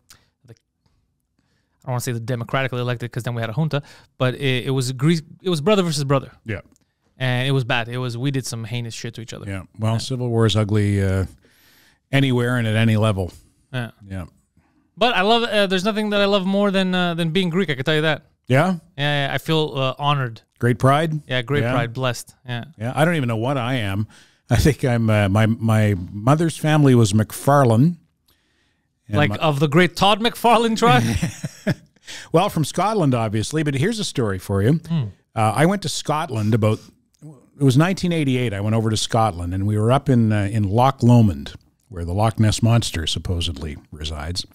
I don't want to say the democratically elected because then we had a junta, but it, it was Greece. It was brother versus brother. Yeah, and it was bad. It was we did some heinous shit to each other. Yeah. Well, yeah. Civil war is ugly uh, anywhere and at any level. Yeah. Yeah. But I love. Uh, there's nothing that I love more than uh, than being Greek. I can tell you that. Yeah. Yeah. yeah I feel uh, honored. Great pride. Yeah. Great yeah. pride. Blessed. Yeah. Yeah. I don't even know what I am. I think I'm. Uh, my my mother's family was McFarlane. And like my, of the great Todd McFarlane tribe? Well, from Scotland, obviously, but here's a story for you. Mm. Uh, I went to Scotland about, it was nineteen eighty-eight, I went over to Scotland, and we were up in, uh, in Loch Lomond, where the Loch Ness Monster supposedly resides.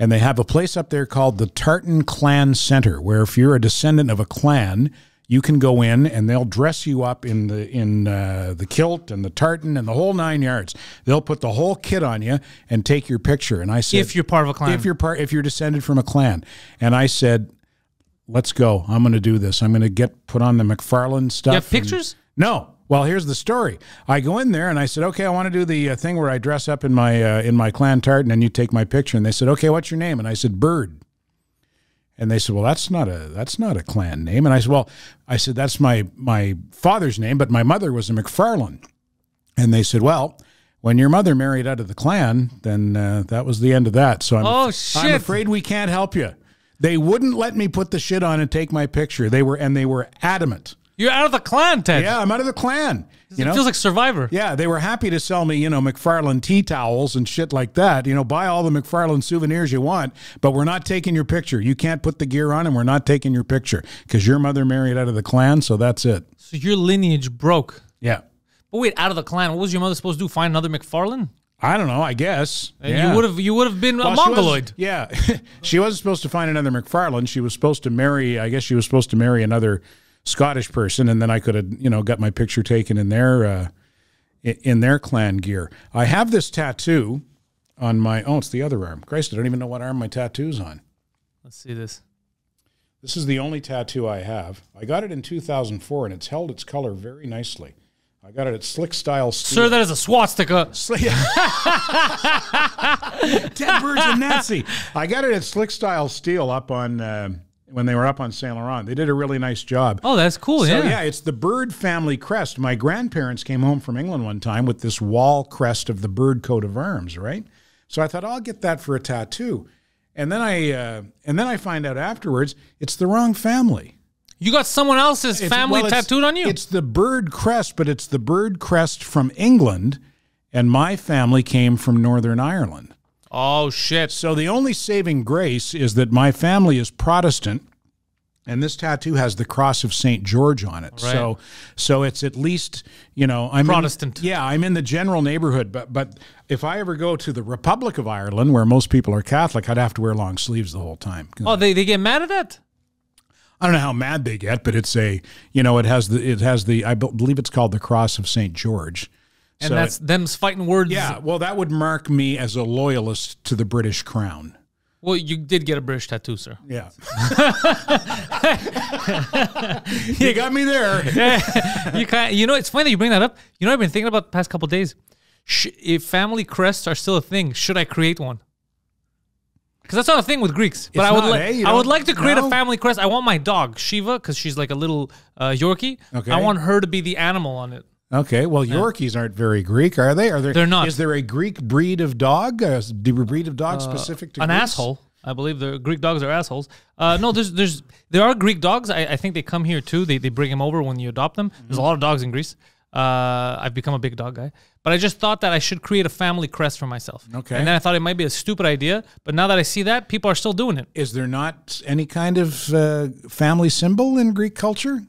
And they have a place up there called the Tartan Clan Centre, where if you're a descendant of a clan, you can go in and they'll dress you up in the in uh, the kilt and the tartan and the whole nine yards. They'll put the whole kit on you and take your picture. And I said, if you're part of a clan, if you're part, if you're descended from a clan. And I said, let's go. I'm going to do this. I'm going to get put on the McFarlane stuff. You have pictures? And, no. Well, here's the story. I go in there and I said, okay, I want to do the uh, thing where I dress up in my uh, in my clan tartan and you take my picture. And they said, okay, what's your name? And I said, Bird. And they said, well, that's not a that's not a clan name. And I said, well, I said, that's my my father's name, but my mother was a McFarlane. And they said, well, when your mother married out of the clan, then uh, that was the end of that. So I'm, oh, shit. I'm afraid we can't help you. They wouldn't let me put the shit on and take my picture. They were and they were adamant. You're out of the clan, Ted. Yeah, I'm out of the clan. You it know? feels like Survivor. Yeah, they were happy to sell me, you know, McFarlane tea towels and shit like that. You know, buy all the McFarlane souvenirs you want, but we're not taking your picture. You can't put the gear on and we're not taking your picture because your mother married out of the clan, so that's it. So your lineage broke. Yeah. But wait, out of the clan, what was your mother supposed to do? Find another McFarlane? I don't know, I guess. And yeah. You would have you would have been well, a mongoloid. She was, yeah. She wasn't supposed to find another McFarlane. She was supposed to marry, I guess she was supposed to marry another Scottish person, and then I could have, you know, got my picture taken in their, uh, in their clan gear. I have this tattoo on my, oh, it's the other arm. Christ, I don't even know what arm my tattoo's on. Let's see this. This is the only tattoo I have. I got it in two thousand four, and it's held its color very nicely. I got it at Slick Style Steel. Sir, that is a swastika. Dead birds and Nazi. I got it at Slick Style Steel up on... Uh, when they were up on Saint Laurent. They did a really nice job. Oh, that's cool, so, yeah. yeah, it's the Bird family crest. My grandparents came home from England one time with this wall crest of the Bird coat of arms, right? So I thought, oh, I'll get that for a tattoo. And then I uh, and then I find out afterwards, it's the wrong family. You got someone else's it's, family well, tattooed on you? It's the Bird crest, but it's the Bird crest from England, and my family came from Northern Ireland. Oh, shit. So the only saving grace is that my family is Protestant, and this tattoo has the cross of Saint George on it. Right. So so it's at least, you know... I'm Protestant. In, yeah, I'm in the general neighborhood, but, but if I ever go to the Republic of Ireland, where most people are Catholic, I'd have to wear long sleeves the whole time. Oh, they, they get mad at that? I don't know how mad they get, but it's a, you know, it has the, it has the I believe it's called the cross of Saint George. And so that's it, them's fighting words. Yeah, well, that would mark me as a loyalist to the British crown. Well, you did get a British tattoo, sir. Yeah. You got me there. you, kind of, you know, it's funny that you bring that up. You know, I've been thinking about the past couple of days. Sh if family crests are still a thing, should I create one? Because that's not a thing with Greeks. But it's I would like eh? I would like to create no? a family crest. I want my dog, Shiva, because she's like a little uh, Yorkie. Okay. I want her to be the animal on it. Okay, well, Yorkies aren't very Greek, are they? Are there, They're not. Is there a Greek breed of dog? A breed of dog uh, specific to an Greeks? Asshole? I believe the Greek dogs are assholes. Uh, no, there's there's there are Greek dogs. I, I think they come here too. They they bring them over when you adopt them. Mm-hmm. There's a lot of dogs in Greece. Uh, I've become a big dog guy, but I just thought that I should create a family crest for myself. Okay, and then I thought it might be a stupid idea, but now that I see that, people are still doing it. Is there not any kind of uh, family symbol in Greek culture?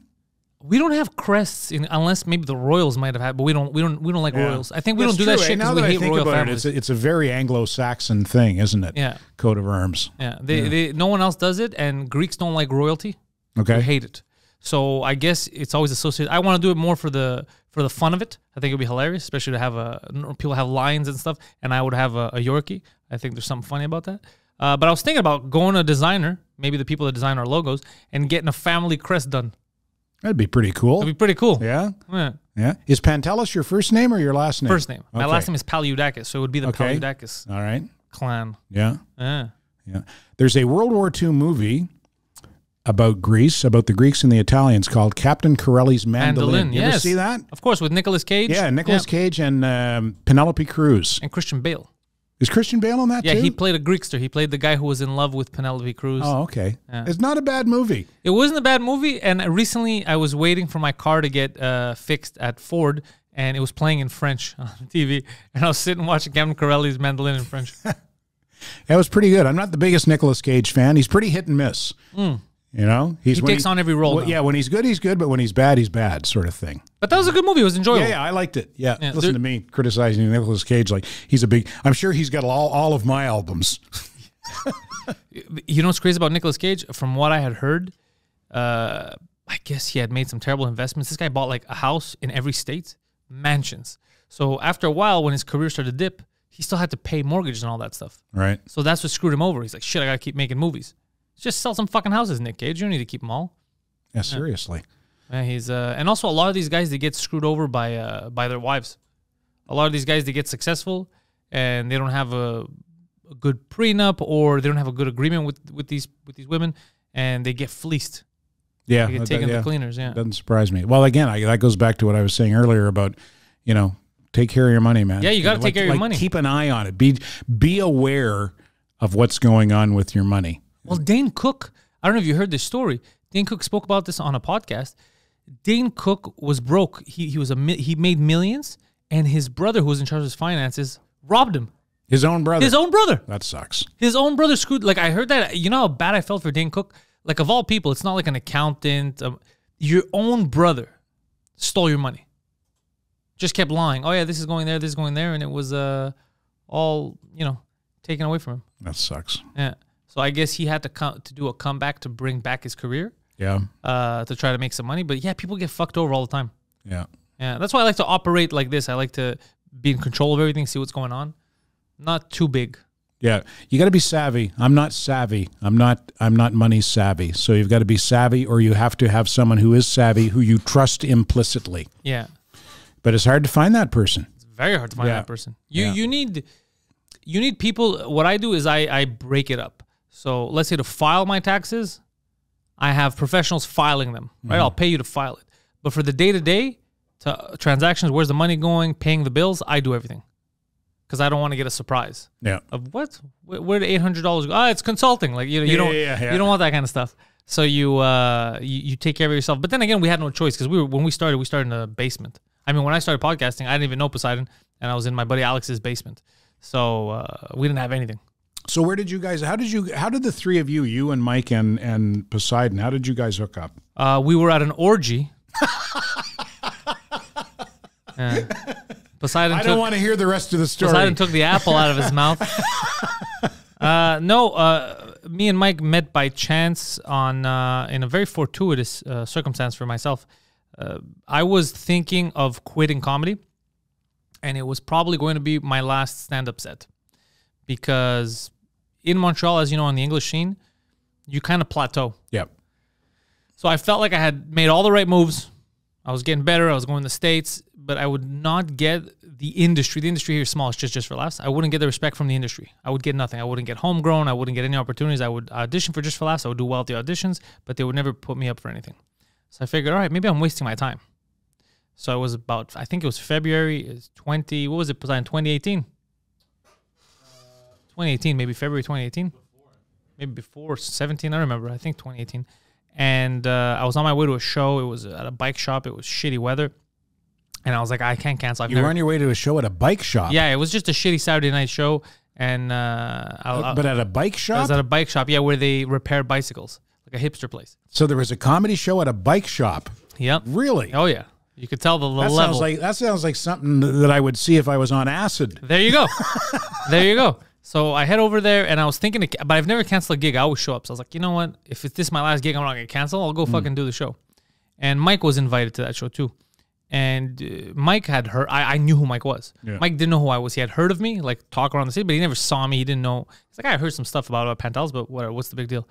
We don't have crests in, unless maybe the royals might have had, but we don't. We don't. We don't like yeah. royals. I think we That's don't do true. that shit because we hate royal families. It, it's, a, it's a very Anglo-Saxon thing, isn't it? Yeah. Coat of arms. Yeah. They, yeah. They, no one else does it, and Greeks don't like royalty. Okay. They hate it. So I guess it's always associated. I want to do it more for the for the fun of it. I think it'd be hilarious, especially to have a people have lions and stuff, and I would have a, a Yorkie. I think there's something funny about that. Uh, but I was thinking about going to a designer, maybe the people that design our logos, and getting a family crest done. That'd be pretty cool. That'd be pretty cool. Yeah? Yeah. Yeah. Is Pantelis your first name or your last name? First name. Okay. My last name is Paleudakis, so it would be the okay. Paleudakis. All right. Clan. Yeah. Yeah. Yeah. There's a World War Two movie about Greece, about the Greeks and the Italians, called Captain Corelli's Mandolin. Mandolin. You yes. ever see that? Of course, with Nicolas Cage. Yeah, Nicolas yeah. Cage and um, Penelope Cruz. And Christian Bale. Is Christian Bale on that yeah, too? Yeah, he played a Greekster. He played the guy who was in love with Penelope Cruz. Oh, okay. Yeah. It's not a bad movie. It wasn't a bad movie, and recently I was waiting for my car to get uh, fixed at Ford, and it was playing in French on T V, and I was sitting watching Captain Corelli's Mandolin in French. That was pretty good. I'm not the biggest Nicolas Cage fan. He's pretty hit and miss. Mm. You know, he's, he takes he, on every role. Well, yeah, when he's good, he's good, but when he's bad, he's bad, sort of thing. But that was a good movie. It was enjoyable. Yeah, yeah I liked it. Yeah, yeah listen to me criticizing Nicolas Cage like he's a big. I'm sure he's got all all of my albums. You know what's crazy about Nicolas Cage? From what I had heard, uh, I guess he had made some terrible investments. This guy bought like a house in every state, mansions. So after a while, when his career started to dip, he still had to pay mortgages and all that stuff. Right. So that's what screwed him over. He's like, shit, I gotta keep making movies. Just sell some fucking houses, Nick Cage. You don't need to keep them all. Yeah, seriously. Yeah, he's uh, and also a lot of these guys they get screwed over by uh, by their wives. A lot of these guys they get successful and they don't have a, a good prenup or they don't have a good agreement with with these with these women and they get fleeced. Yeah, they get taken to the cleaners. Yeah, doesn't surprise me. Well, again, I, that goes back to what I was saying earlier about you know take care of your money, man. Yeah, you got to take care of your money. Keep an eye on it. Be be aware of what's going on with your money. Well, Dane Cook, I don't know if you heard this story. Dane Cook spoke about this on a podcast. Dane Cook was broke. He he was a he made millions, and his brother, who was in charge of his finances, robbed him. His own brother. His own brother. That sucks. His own brother screwed. Like I heard that. You know how bad I felt for Dane Cook. Like of all people, it's not like an accountant. Um, your own brother stole your money. Just kept lying. Oh yeah, this is going there. This is going there, and it was uh all you know taken away from him. That sucks. Yeah. So I guess he had to come to do a comeback to bring back his career. Yeah. Uh, to try to make some money, but yeah, people get fucked over all the time. Yeah. Yeah. That's why I like to operate like this. I like to be in control of everything, see what's going on. Not too big. Yeah. You got to be savvy. I'm not savvy. I'm not. I'm not money savvy. So you've got to be savvy, or you have to have someone who is savvy who you trust implicitly. Yeah. But it's hard to find that person. It's very hard to find yeah. that person. You yeah. you need you need people. What I do is I I break it up. So let's say to file my taxes, I have professionals filing them, right? Mm-hmm. I'll pay you to file it. But for the day-to-day to transactions, where's the money going, paying the bills, I do everything because I don't want to get a surprise. Yeah. Of what? Where did eight hundred dollars go? Oh, it's consulting. Like you, you yeah, don't, yeah, yeah. you don't want that kind of stuff. So you, uh, you you take care of yourself. But then again, we had no choice because we were when we started, we started in a basement. I mean, when I started podcasting, I didn't even know Poseidon, and I was in my buddy Alex's basement. So uh, we didn't have anything. So where did you guys, how did you, how did the three of you, you and Mike and, and Poseidon, how did you guys hook up? Uh, we were at an orgy. uh, Poseidon I took, don't want to hear the rest of the story. Poseidon took the apple out of his mouth. uh, no, uh, me and Mike met by chance on, uh, in a very fortuitous uh, circumstance for myself. Uh, I was thinking of quitting comedy. and it was probably going to be my last stand-up set, because in Montreal, as you know, on the English scene, you kind of plateau. Yeah. So I felt like I had made all the right moves. I was getting better. I was going to the States, but I would not get the industry. The industry here is small. It's just, just for laughs. I wouldn't get the respect from the industry. I would get nothing. I wouldn't get homegrown. I wouldn't get any opportunities. I would audition for Just for Laughs. I would do well at the auditions, but they would never put me up for anything. So I figured, all right, maybe I'm wasting my time. So it was about, I think it was February twenty, what was it, Poseidon, twenty eighteen? twenty eighteen, maybe February twenty eighteen? Maybe before, seventeen, I remember, I think twenty eighteen. And uh, I was on my way to a show. It was at a bike shop. It was shitty weather. And I was like, I can't cancel. I've you never... were on your way to a show at a bike shop? Yeah, it was just a shitty Saturday night show. And uh, I, But at a bike shop? I was at a bike shop, yeah, where they repair bicycles, like a hipster place. So there was a comedy show at a bike shop? Yep. Really? Oh, yeah. You could tell the, the that level. Sounds like, that sounds like something that I would see if I was on acid. There you go. There you go. So I head over there, and I was thinking, to, but I've never canceled a gig. I always show up. So I was like, you know what? If it's this my last gig, I'm not going to cancel. I'll go mm. fucking do the show. And Mike was invited to that show, too. And uh, Mike had heard. I, I knew who Mike was. Yeah. Mike didn't know who I was. He had heard of me, like, talk around the city, but he never saw me. He didn't know. He's like, I heard some stuff about, about Pantelis, but whatever, what's the big deal?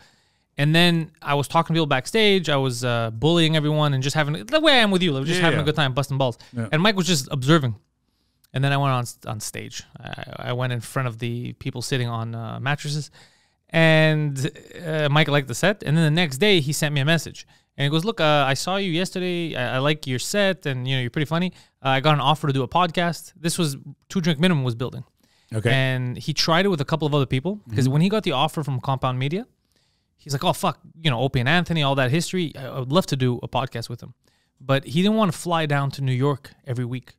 And then I was talking to people backstage. I was uh, bullying everyone and just having, the way I am with you, like, just yeah, having yeah. a good time, busting balls. Yeah. And Mike was just observing. And then I went on on stage. I, I went in front of the people sitting on uh, mattresses. And uh, Mike liked the set. And then the next day, he sent me a message. And he goes, look, uh, I saw you yesterday. I, I like your set. And, you know, you're pretty funny. Uh, I got an offer to do a podcast. This was Two Drink Minimum was building. Okay. And he tried it with a couple of other people. Because mm-hmm. when he got the offer from Compound Media, he's like, oh, fuck, you know, Opie and Anthony, all that history. I would love to do a podcast with him. But he didn't want to fly down to New York every week.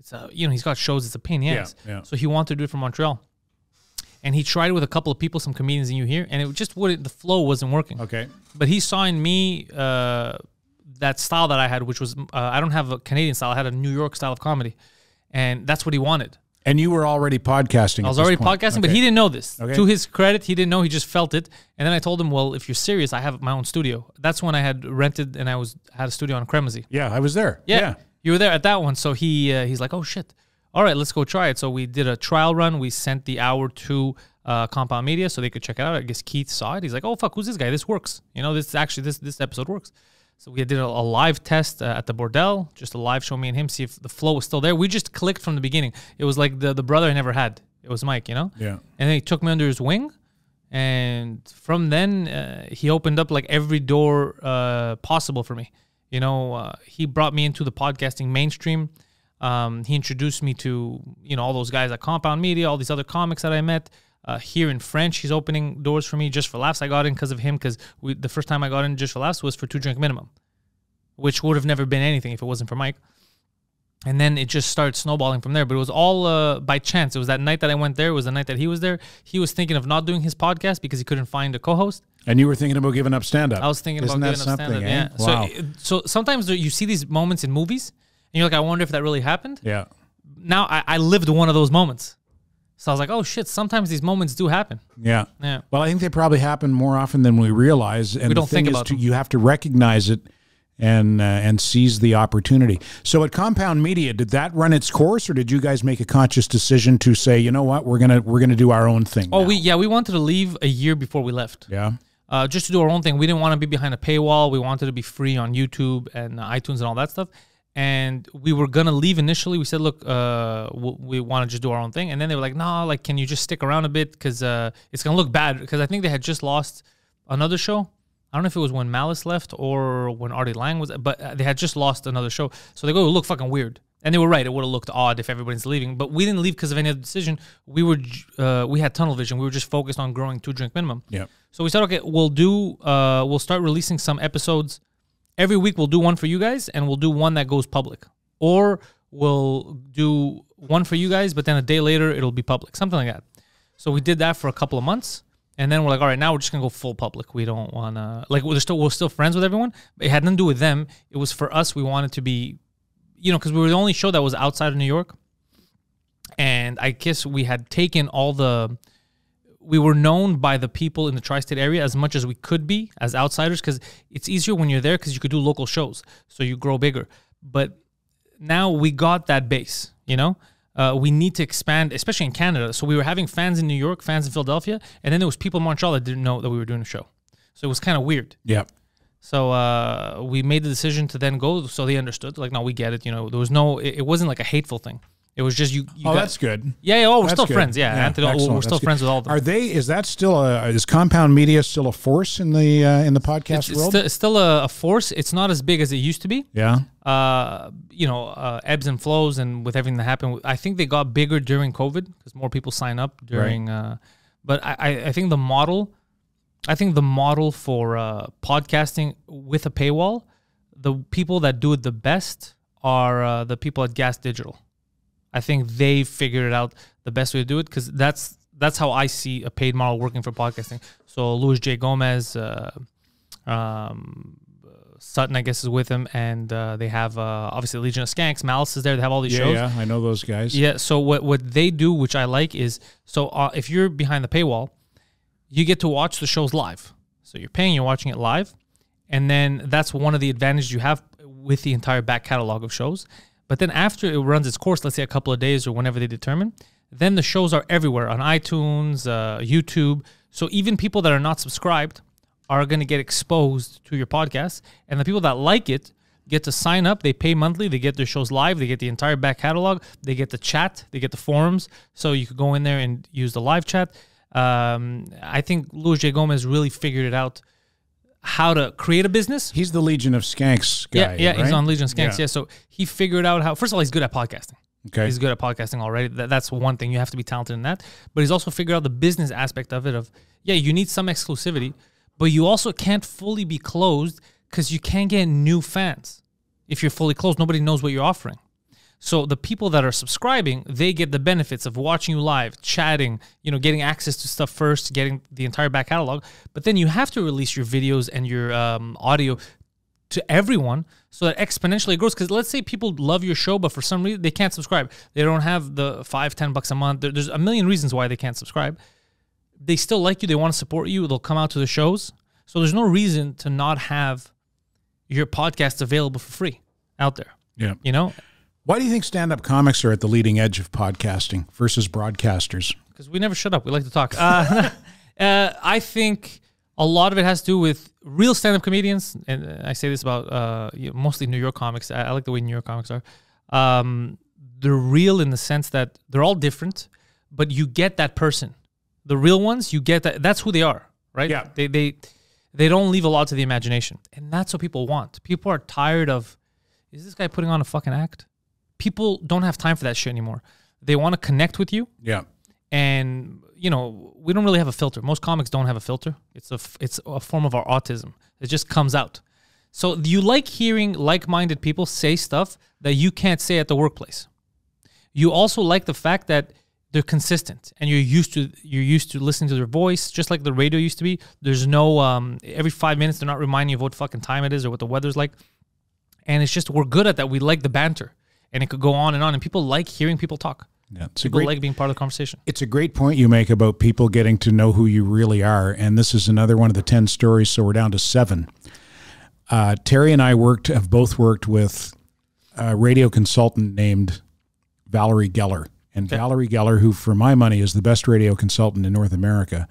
It's a, you know, he's got shows. It's a pain in the ass. Yeah, yeah. So he wanted to do it from Montreal. And he tried it with a couple of people, some comedians in you here, and it just wouldn't, the flow wasn't working. Okay. But he saw in me uh, that style that I had, which was, uh, I don't have a Canadian style. I had a New York style of comedy. And that's what he wanted. And you were already podcasting. I was already podcasting, okay. But he didn't know this. Okay. To his credit, he didn't know. He just felt it. And then I told him, well, if you're serious, I have my own studio. That's when I had rented and I was had a studio on Cremesy. Yeah, I was there. Yeah, yeah. You were there at that one. So he uh, he's like, oh, shit. All right, let's go try it. So we did a trial run. We sent the hour to uh, Compound Media so they could check it out. I guess Keith saw it. He's like, oh, fuck, who's this guy? This works. You know, this actually, this, this episode works. So we did a, a live test uh, at the Bordel, just a live show, me and him, see if the flow was still there. We just clicked from the beginning. It was like the, the brother I never had. It was Mike, you know? Yeah. And then he took me under his wing. And from then, uh, he opened up like every door uh, possible for me. You know, uh, he brought me into the podcasting mainstream. Um, he introduced me to, you know, all those guys at Compound Media, all these other comics that I met. Uh, here in French, he's opening doors for me. Just for Laughs, I got in because of him. Because the first time I got in Just for Laughs was for Two Drink Minimum, which would have never been anything if it wasn't for Mike. And then it just started snowballing from there. But it was all uh, by chance. It was that night that I went there. It was the night that he was there. He was thinking of not doing his podcast because he couldn't find a co-host. And you were thinking about giving up stand-up. I was thinking Isn't about giving up stand-up. Eh? Yeah. Wow. So, so sometimes you see these moments in movies, and you're like, I wonder if that really happened. Yeah. Now I, I lived one of those moments. So I was like, oh, shit, sometimes these moments do happen. Yeah. Yeah. Well, I think they probably happen more often than we realize. And we don't the thing think about is to, you have to recognize it and uh, and seize the opportunity. So at Compound Media, did that run its course, or did you guys make a conscious decision to say, you know what, we're going to we're gonna do our own thing? Oh, now. we yeah, we wanted to leave a year before we left. Yeah. Uh, just to do our own thing. We didn't want to be behind a paywall. We wanted to be free on YouTube and uh, iTunes and all that stuff. And we were going to leave initially. We said, look, uh, we want to just do our own thing. And then they were like, nah, like, can you just stick around a bit? Because uh, it's going to look bad. Because I think they had just lost another show. I don't know if it was when Malice left or when Artie Lang was, but they had just lost another show. So they go, it would look fucking weird. And they were right. It would have looked odd if everybody's leaving. But we didn't leave because of any other decision. We were, uh, we had tunnel vision. We were just focused on growing Two Drink Minimum. Yeah. So we said, okay, we'll do, uh, we'll start releasing some episodes. Every week we'll do one for you guys, and we'll do one that goes public. Or we'll do one for you guys, but then a day later it'll be public. Something like that. So we did that for a couple of months, and then we're like, all right, now we're just going to go full public. We don't want to... Like, we're still, we're still friends with everyone. It had nothing to do with them. It was for us. We wanted to be... You know, because we were the only show that was outside of New York. And I guess we had taken all the... We were known by the people in the tri-state area as much as we could be as outsiders, because it's easier when you're there because you could do local shows, so you grow bigger. But now we got that base, you know? Uh, uh, we need to expand, especially in Canada. So we were having fans in New York, fans in Philadelphia, and then there was people in Montreal that didn't know that we were doing a show. So it was kind of weird. Yeah. So uh, we made the decision to then go, so they understood. Like, no, we get it. You know, there was no, it, it wasn't like a hateful thing. It was just you. you oh, got, that's good. Yeah. yeah oh, we're that's still good. friends. Yeah, yeah Anthony, we're still that's friends good. with all of them. Are they? Is that still? A, is Compound Media still a force in the uh, in the podcast it's, world? It's still, it's still a, a force. It's not as big as it used to be. Yeah. Uh, you know, uh, ebbs and flows, and with everything that happened, I think they got bigger during COVID because more people sign up during. Right. Uh, but I, I think the model, I think the model for uh, podcasting with a paywall, the people that do it the best are uh, the people at Gas Digital. I think they figured out the best way to do it because that's that's how I see a paid model working for podcasting. So Luis J. Gomez, uh, um, Sutton, I guess, is with him, and uh, they have uh, obviously Legion of Skanks, Malice is there. They have all these yeah, shows. Yeah, I know those guys. Yeah. So what what they do, which I like, is so uh, if you're behind the paywall, you get to watch the shows live. So you're paying, you're watching it live, and then that's one of the advantages you have with the entire back catalog of shows. But then after it runs its course, let's say a couple of days or whenever they determine, then the shows are everywhere on iTunes, uh, YouTube. So even people that are not subscribed are going to get exposed to your podcast. And the people that like it get to sign up. They pay monthly. They get their shows live. They get the entire back catalog. They get the chat. They get the forums. So you could go in there and use the live chat. Um, I think Luis J. Gomez really figured it out. How to create a business. He's the Legion of Skanks guy. Yeah, yeah right? He's on Legion of Skanks. Yeah. yeah, so he figured out how, first of all, he's good at podcasting. Okay. He's good at podcasting already. That, that's one thing. You have to be talented in that. But he's also figured out the business aspect of it of, yeah, you need some exclusivity, but you also can't fully be closed because you can't get new fans. If you're fully closed, nobody knows what you're offering. So the people that are subscribing, they get the benefits of watching you live, chatting, you know, getting access to stuff first, getting the entire back catalog. But then you have to release your videos and your um, audio to everyone so that exponentially it grows. Because let's say people love your show, but for some reason they can't subscribe. They don't have the five, ten bucks a month. There, there's a million reasons why they can't subscribe. They still like you. They want to support you. They'll come out to the shows. So there's no reason to not have your podcast available for free out there. Yeah, you know? Why do you think stand-up comics are at the leading edge of podcasting versus broadcasters? Because we never shut up. We like to talk. Uh, uh, I think a lot of it has to do with real stand-up comedians, and I say this about uh, mostly New York comics. I, I like the way New York comics are. Um, they're real in the sense that they're all different, but you get that person. The real ones, you get that. That's who they are, right? Yeah. They, they, they don't leave a lot to the imagination, and that's what people want. People are tired of, is this guy putting on a fucking act? People don't have time for that shit anymore. They want to connect with you. Yeah. And, you know, we don't really have a filter. Most comics don't have a filter. It's a, it's a form of our autism. It just comes out. So you like hearing like-minded people say stuff that you can't say at the workplace. You also like the fact that they're consistent and you're used to you're used to listening to their voice, just like the radio used to be. There's no, um, every five minutes they're not reminding you of what fucking time it is or what the weather's like. And it's just we're good at that. We like the banter. And it could go on and on. And people like hearing people talk. Yeah, it's people a great, like being part of the conversation. It's a great point you make about people getting to know who you really are. And this is another one of the ten stories, so we're down to seven. Uh, Terry and I worked, have both worked with a radio consultant named Valerie Geller. And okay. Valerie Geller, who for my money is the best radio consultant in North America,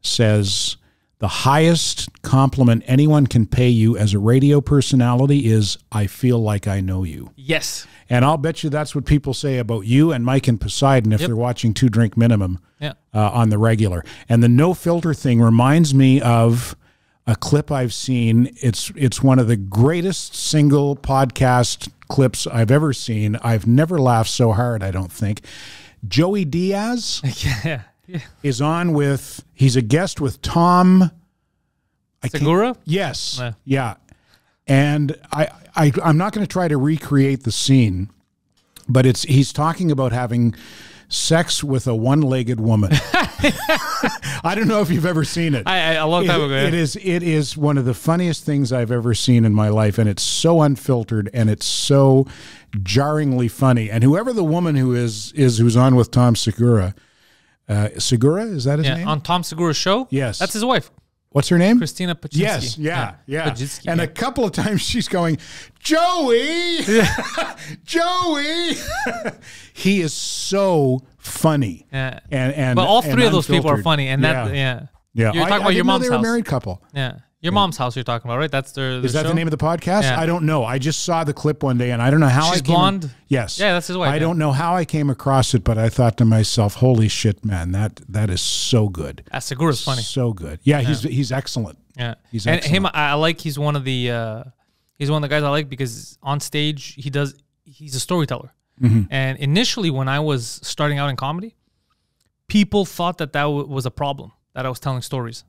says the highest compliment anyone can pay you as a radio personality is, I feel like I know you. Yes. And I'll bet you that's what people say about you and Mike and Poseidon if yep. they're watching Two Drink Minimum yeah. uh, on the regular. And the no filter thing reminds me of a clip I've seen. It's, it's one of the greatest single podcast clips I've ever seen. I've never laughed so hard, I don't think. Joey Diaz. yeah. Yeah. Is on with, he's a guest with Tom I Segura? Yes. No. Yeah. And I, I, I'm not going to try to recreate the scene, but it's he's talking about having sex with a one-legged woman. I don't know if you've ever seen it. I, I, a long time it, ago. Yeah. It, is, it is one of the funniest things I've ever seen in my life, and it's so unfiltered, and it's so jarringly funny. And whoever the woman who is, is who's on with Tom Segura, Uh, Segura, is that his yeah, name? On Tom Segura's show? Yes. That's his wife. What's her name? Christina Paczynski. Yes, yeah, yeah. yeah. Paczynski, and yeah. a couple of times she's going, Joey, Joey. He is so funny. Yeah. And and but all three and of those unfiltered. people are funny. And that, yeah, yeah. yeah. You're talking I, about I your mom's house. They were a married couple. Yeah, your yeah. mom's house. You're talking about, right? That's their. their is that show? the name of the podcast? Yeah. I don't know. I just saw the clip one day, and I don't know how. She's I came blonde. Yes. Yeah, that's his wife. I yeah. don't know how I came across it, but I thought to myself, "Holy shit, man! That that is so good." Asagura's funny. So good. Yeah, yeah, he's he's excellent. Yeah, he's excellent. And him, I like. He's one of the uh, he's one of the guys I like because on stage he does. He's a storyteller. Mm-hmm. And initially, when I was starting out in comedy, people thought that that w was a problem that I was telling stories.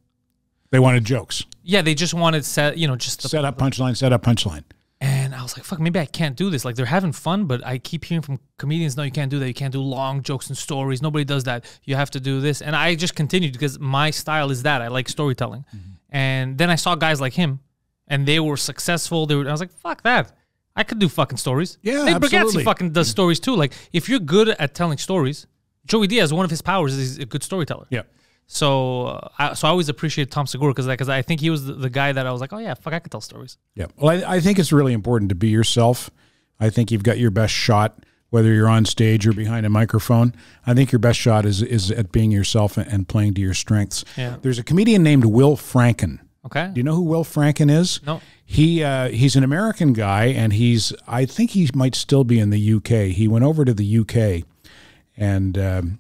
They wanted jokes. Yeah, they just wanted set. You know, just the, set up punchline, set up punchline. And I was like, fuck, maybe I can't do this. Like, they're having fun, but I keep hearing from comedians, no, you can't do that. You can't do long jokes and stories. Nobody does that. You have to do this. And I just continued because my style is that. I like storytelling. Mm-hmm. And then I saw guys like him, and they were successful. They were. I was like, fuck that. I could do fucking stories. Yeah, Nate Bargatze fucking does stories too. Like, if you're good at telling stories, Joey Diaz, one of his powers is he's a good storyteller. Yeah. So, uh, I, so I always appreciate Tom Segura because because I think he was the, the guy that I was like, oh yeah, fuck, I could tell stories. Yeah. Well, I, I think it's really important to be yourself. I think you've got your best shot whether you're on stage or behind a microphone. I think your best shot is is at being yourself and playing to your strengths. Yeah. There's a comedian named Will Franken. Okay. Do you know who Will Franken is? No. He uh, he's an American guy, and he's I think he might still be in the U K. He went over to the U K, and um,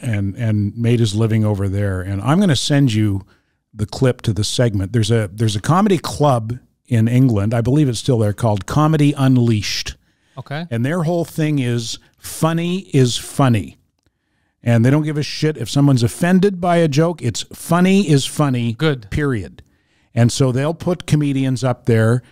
and and made his living over there. And I'm going to send you the clip to the segment. There's a there's a comedy club in England, I believe it's still there, called Comedy Unleashed. Okay. And their whole thing is funny is funny. And they don't give a shit if someone's offended by a joke. It's funny is funny. Good. Period. And so they'll put comedians up there,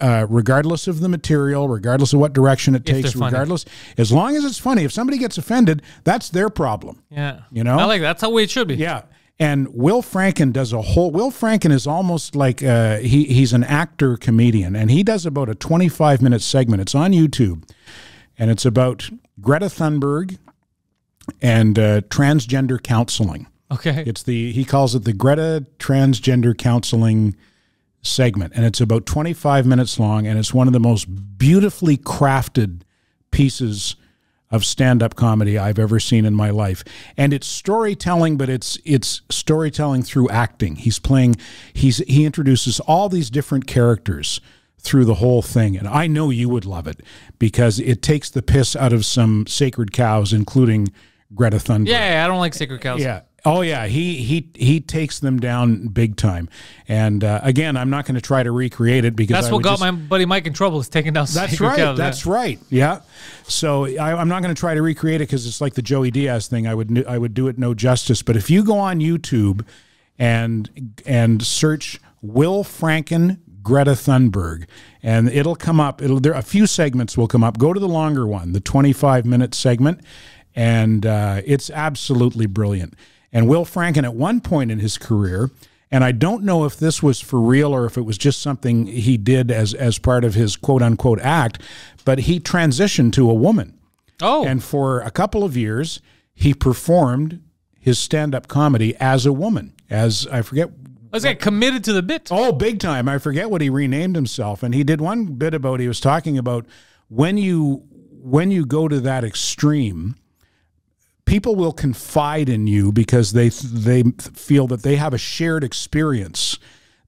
uh, regardless of the material, regardless of what direction it takes, regardless, as long as it's funny. If somebody gets offended, that's their problem. Yeah. You know? I like that. That's how it should be. Yeah. And Will Franken does a whole, Will Franken is almost like, uh, he, he's an actor comedian, and he does about a twenty-five minute segment. It's on YouTube, and it's about Greta Thunberg and uh, transgender counseling. Okay. It's the, he calls it the Greta Transgender Counseling segment, and it's about twenty-five minutes long, and it's one of the most beautifully crafted pieces of stand-up comedy I've ever seen in my life. And it's storytelling, but it's it's storytelling through acting. He's playing, he's he introduces all these different characters through the whole thing, and I know you would love it because it takes the piss out of some sacred cows, including Greta Thunberg. Yeah, yeah, I don't like sacred cows. Yeah. Oh yeah, he he he takes them down big time. And uh, again, I'm not going to try to recreate it because that's I what got just, my buddy Mike in trouble is taking down. That's right. Cows, that's yeah. right. Yeah. So I, I'm not going to try to recreate it because it's like the Joey Diaz thing. I would I would do it no justice. But if you go on YouTube and and search Will Franken Greta Thunberg, and it'll come up. It'll there a few segments will come up. Go to the longer one, the twenty-five minute segment, and uh, it's absolutely brilliant. And Will Franken, at one point in his career, and I don't know if this was for real or if it was just something he did as as part of his quote-unquote act, but he transitioned to a woman. Oh. And for a couple of years, he performed his stand-up comedy as a woman, as I forget. I was like, committed to the bit. Oh, big time. I forget what he renamed himself. And he did one bit about, he was talking about when you when you go to that extreme, people will confide in you because they they feel that they have a shared experience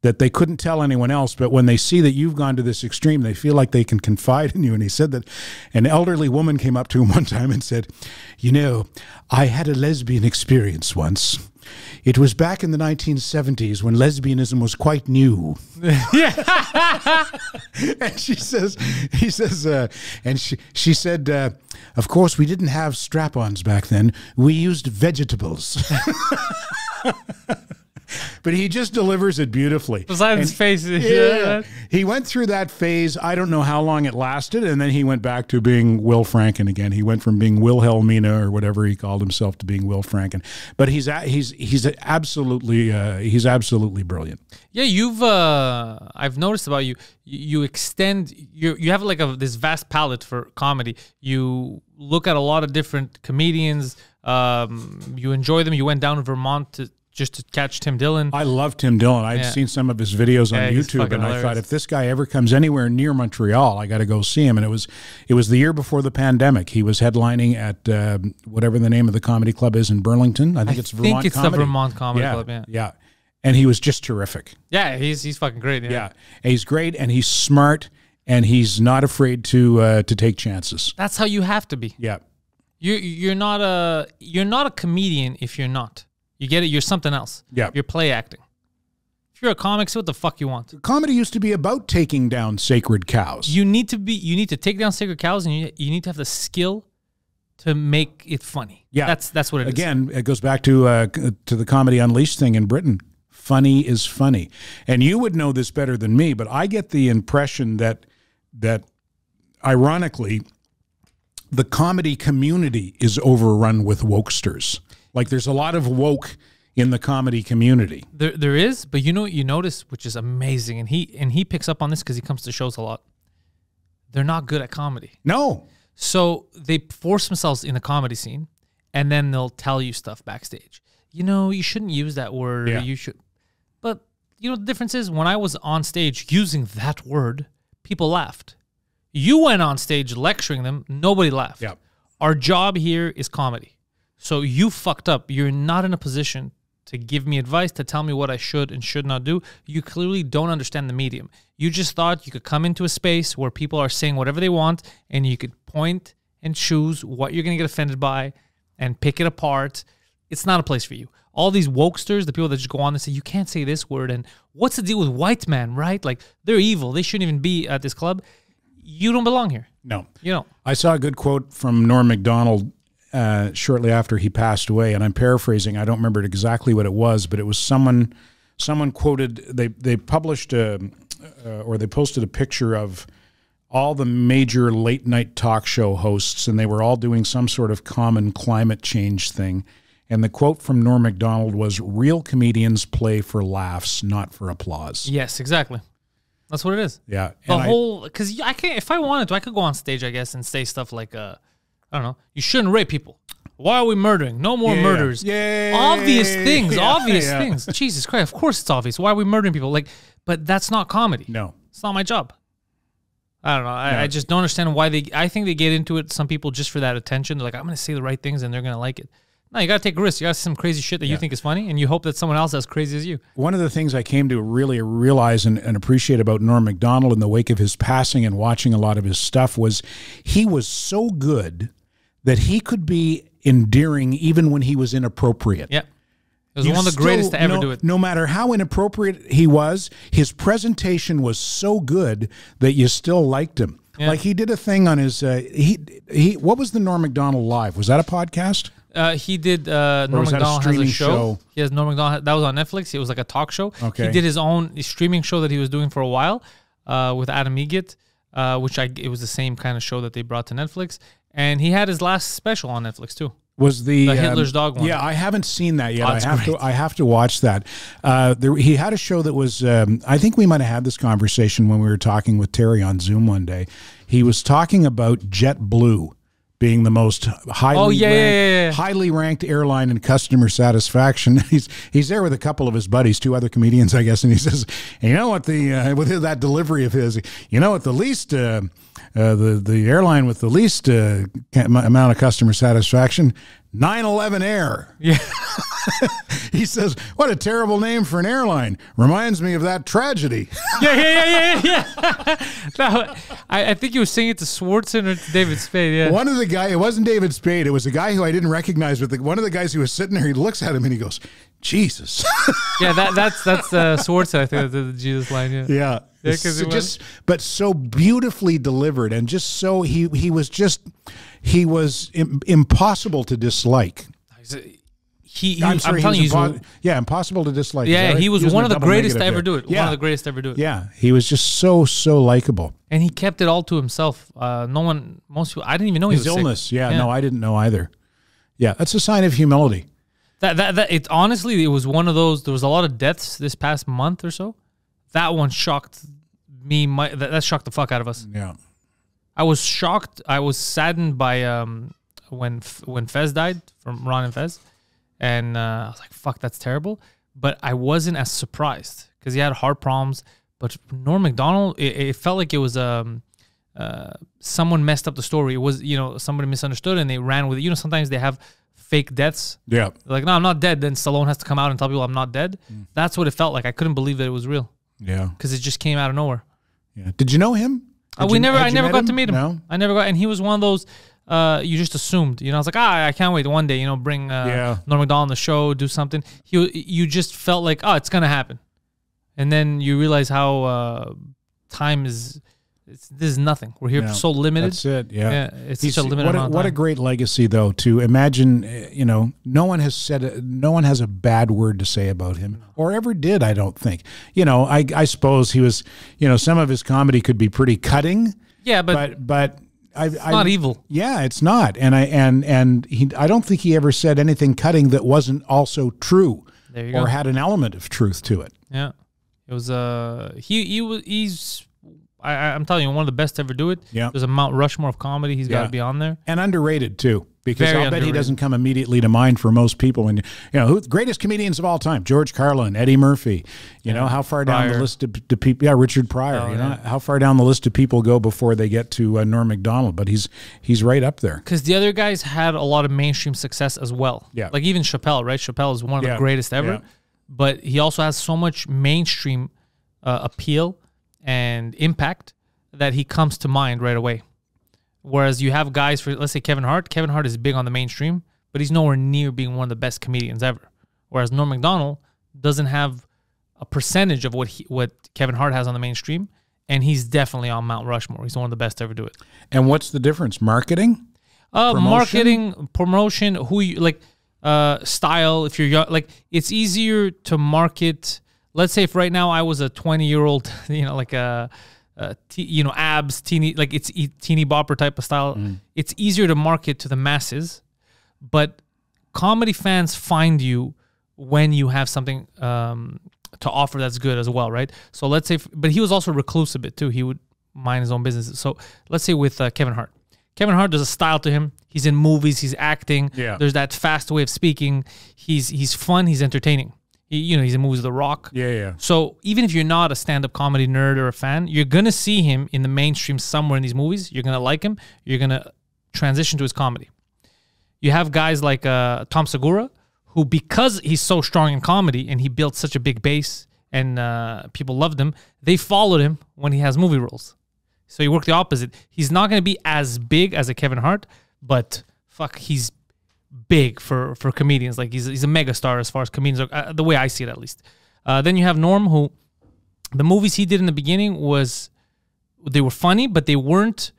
that they couldn't tell anyone else. But when they see that you've gone to this extreme, they feel like they can confide in you. And he said that an elderly woman came up to him one time and said, you know, I had a lesbian experience once. It was back in the nineteen seventies when lesbianism was quite new. Yeah. And she says, he says, uh, and she, she said, uh, of course, we didn't have strap-ons back then. We used vegetables. But he just delivers it beautifully. Poseidon's face. Yeah, yeah. He went through that phase. I don't know how long it lasted. And then he went back to being Will Franken again. He went from being Wilhelmina or whatever he called himself to being Will Franken. But he's he's he's absolutely uh, he's absolutely brilliant. Yeah, you've uh, I've noticed about you. You extend you you have like a this vast palette for comedy. You look at a lot of different comedians. Um, you enjoy them. You went down to Vermont to. just to catch Tim Dillon. I love Tim Dillon. I've yeah. seen some of his videos on yeah, YouTube, and I hilarious. thought, if this guy ever comes anywhere near Montreal, I got to go see him. And it was it was the year before the pandemic. He was headlining at uh, whatever the name of the comedy club is in Burlington. I think I it's think Vermont it's Comedy. the Vermont Comedy yeah, Club. Yeah. Yeah. And he was just terrific. Yeah, he's he's fucking great. Yeah, yeah. He's great, and he's smart, and he's not afraid to uh, to take chances. That's how you have to be. Yeah, you you're not a you're not a comedian if you're not. You get it. You're something else. Yeah, you're play acting. If you're a comic, so what the fuck you want? Comedy used to be about taking down sacred cows. You need to be. You need to take down sacred cows, and you you need to have the skill to make it funny. Yeah, that's that's what it Again, is. Again, it goes back to uh, to the Comedy Unleashed thing in Britain. Funny is funny. And you would know this better than me, but I get the impression that, that ironically, the comedy community is overrun with wokesters. Like, there's a lot of woke in the comedy community. There, there is, but you know what you notice, which is amazing, and he, and he picks up on this because he comes to shows a lot. They're not good at comedy. No. So they force themselves in the comedy scene, and then they'll tell you stuff backstage. You know, you shouldn't use that word. Yeah. You should. But, you know, the difference is when I was on stage using that word, people laughed. You went on stage lecturing them, nobody laughed. Yep. Our job here is comedy. So you fucked up. You're not in a position to give me advice, to tell me what I should and should not do. You clearly don't understand the medium. You just thought you could come into a space where people are saying whatever they want, and you could point and choose what you're going to get offended by and pick it apart. It's not a place for you. All these wokesters, the people that just go on and say, you can't say this word, and what's the deal with white men, right? Like, they're evil. They shouldn't even be at this club. You don't belong here. No. You don't. I saw a good quote from Norm MacDonald uh, shortly after he passed away, and I'm paraphrasing. I don't remember exactly what it was, but it was someone someone quoted, they, they published a, uh, or they posted a picture of all the major late-night talk show hosts, and they were all doing some sort of common climate change thing. And the quote from Norm MacDonald was, real comedians play for laughs, not for applause. Yes, exactly. That's what it is. Yeah. The whole, because I can't, if I wanted to, I could go on stage, I guess, and say stuff like, uh, I don't know, you shouldn't rape people. Why are we murdering? No more yeah. murders. Yeah. Obvious things, yeah. obvious yeah. things. Jesus Christ, of course it's obvious. Why are we murdering people? Like, but that's not comedy. No. It's not my job. I don't know. I, no. I just don't understand why they, I think they get into it, some people, just for that attention. They're like, I'm going to say the right things and they're going to like it. No, you got to take a risk. You got to see some crazy shit that yeah. you think is funny, and you hope that someone else as crazy as you. One of the things I came to really realize and, and appreciate about Norm MacDonald in the wake of his passing and watching a lot of his stuff was he was so good that he could be endearing even when he was inappropriate. Yeah. He was you one of the greatest still, to ever no, do it. No matter how inappropriate he was, his presentation was so good that you still liked him. Yeah. Like, he did a thing on his uh, he he. What was the Norm Macdonald Live? Was that a podcast? Uh, he did uh, Norm Macdonald has a show. show. He has Norm Macdonald. That was on Netflix. It was like a talk show. Okay. He did his own streaming show that he was doing for a while uh, with Adam Egget, uh, which I it was the same kind of show that they brought to Netflix. And he had his last special on Netflix too. Was the, the Hitler's um, Dog one? Yeah, I haven't seen that yet. Oh, I have great. to. I have to watch that. Uh, there, he had a show that was. Um, I think we might have had this conversation when we were talking with Terry on Zoom one day. He was talking about JetBlue being the most highly oh, yeah, ranked, yeah, yeah, yeah. highly ranked airline in customer satisfaction. He's he's there with a couple of his buddies, two other comedians, I guess, and he says, hey, "You know what the uh, with that delivery of his, you know what the least." Uh, Uh, the, the airline with the least uh, amount of customer satisfaction, nine eleven Air. Yeah. He says, what a terrible name for an airline. Reminds me of that tragedy. Yeah, yeah, yeah, yeah, yeah. No, I, I think he was singing it to Swartzen or to David Spade, yeah. One of the guys, it wasn't David Spade, it was a guy who I didn't recognize, but the, one of the guys who was sitting there, he looks at him and he goes, Jesus. Yeah, that, that's that's uh, Swartzen, I think, the Jesus line, yeah. Yeah. Yeah, so just, but so beautifully delivered, and just so he he was just he was im impossible to dislike. He, he I'm, sorry, I'm telling he was you, impo yeah, impossible to dislike. Yeah, right? he, was he was one of the greatest to ever do it. Yeah. One of the greatest to ever do it. Yeah, he was just so so likable, and he kept it all to himself. Uh, no one, most people, I didn't even know his he was illness. Sick. Yeah, yeah, no, I didn't know either. Yeah, that's a sign of humility. That that that it honestly, it was one of those. There was a lot of deaths this past month or so. That one shocked me. My, that, that shocked the fuck out of us. Yeah, I was shocked. I was saddened by um when when Fez died, from Ron and Fez, And uh, I was like, fuck, that's terrible. But I wasn't as surprised because he had heart problems. But Norm Macdonald, it, it felt like it was um, uh, someone messed up the story. It was, you know, somebody misunderstood and they ran with it. You know, sometimes they have fake deaths. Yeah. Like, no, I'm not dead. Then Stallone has to come out and tell people I'm not dead. Mm. That's what it felt like. I couldn't believe that it was real. Yeah. Because it just came out of nowhere. Yeah. Did you know him? Uh, we you, never, I never got him? to meet him. No? I never got, and he was one of those, uh, you just assumed, you know, I was like, ah, I can't wait one day, you know, bring uh, yeah. Norm Macdonald on the show, do something. He, you just felt like, oh, it's going to happen. And then you realize how uh, time is, it's, this is nothing. We're here yeah. so limited. That's it, yeah. yeah it's He's, such a limited what amount a, What time. a great legacy, though, to imagine, you know, no one has said, a, no one has a bad word to say about him, or ever did, I don't think. You know, I, I suppose he was, you know, some of his comedy could be pretty cutting. Yeah, but... but, but I, it's I, not evil. Yeah, it's not. And, I, and, and he, I don't think he ever said anything cutting that wasn't also true there you or go. had an element of truth to it. Yeah. It was, uh, he, he, he's... I, I'm telling you, one of the best to ever do it. Yeah. There's a Mount Rushmore of comedy. He's yeah. got to be on there. And underrated, too, because Very I'll underrated. bet he doesn't come immediately to mind for most people. And, you know, who, greatest comedians of all time, George Carlin, Eddie Murphy, you yeah. know, how far Pryor. down the list do, do people, yeah, Richard Pryor, oh, you yeah. know, how far down the list do people go before they get to uh, Norm Macdonald? But he's he's right up there. Because the other guys had a lot of mainstream success as well. Yeah. Like even Chappelle, right? Chappelle is one of yeah. the greatest ever. Yeah. But he also has so much mainstream uh, appeal and impact that he comes to mind right away. Whereas you have guys, for let's say Kevin Hart. Kevin Hart is big on the mainstream, but he's nowhere near being one of the best comedians ever. Whereas Norm Macdonald doesn't have a percentage of what he, what Kevin Hart has on the mainstream, and he's definitely on Mount Rushmore. He's one of the best to ever do it. And what's the difference? Marketing, uh, promotion? marketing, promotion. Who you like? Uh, style. If you're young, like it's easier to market. Let's say if right now I was a twenty-year-old, you know, like a, a te, you know, abs, teeny, like it's teeny bopper type of style. Mm. It's easier to market to the masses, but comedy fans find you when you have something um, to offer that's good as well, right? So let's say, if, but he was also recluse a bit too. He would mind his own business. So let's say with uh, Kevin Hart. Kevin Hart, there's a style to him. He's in movies, he's acting. Yeah. There's that fast way of speaking. He's he's fun, he's entertaining. You know, he's in movies with The Rock. Yeah, yeah. So even if you're not a stand-up comedy nerd or a fan, you're going to see him in the mainstream somewhere in these movies. You're going to like him. You're going to transition to his comedy. You have guys like uh, Tom Segura, who because he's so strong in comedy and he built such a big base and uh, people loved him, they followed him when he has movie roles. So you work the opposite. He's not going to be as big as a Kevin Hart, but fuck, he's big for for comedians. Like he's he's a mega star as far as comedians are, uh, the way I see it at least. Uh, then you have Norm, who the movies he did in the beginning was they were funny, but they weren't.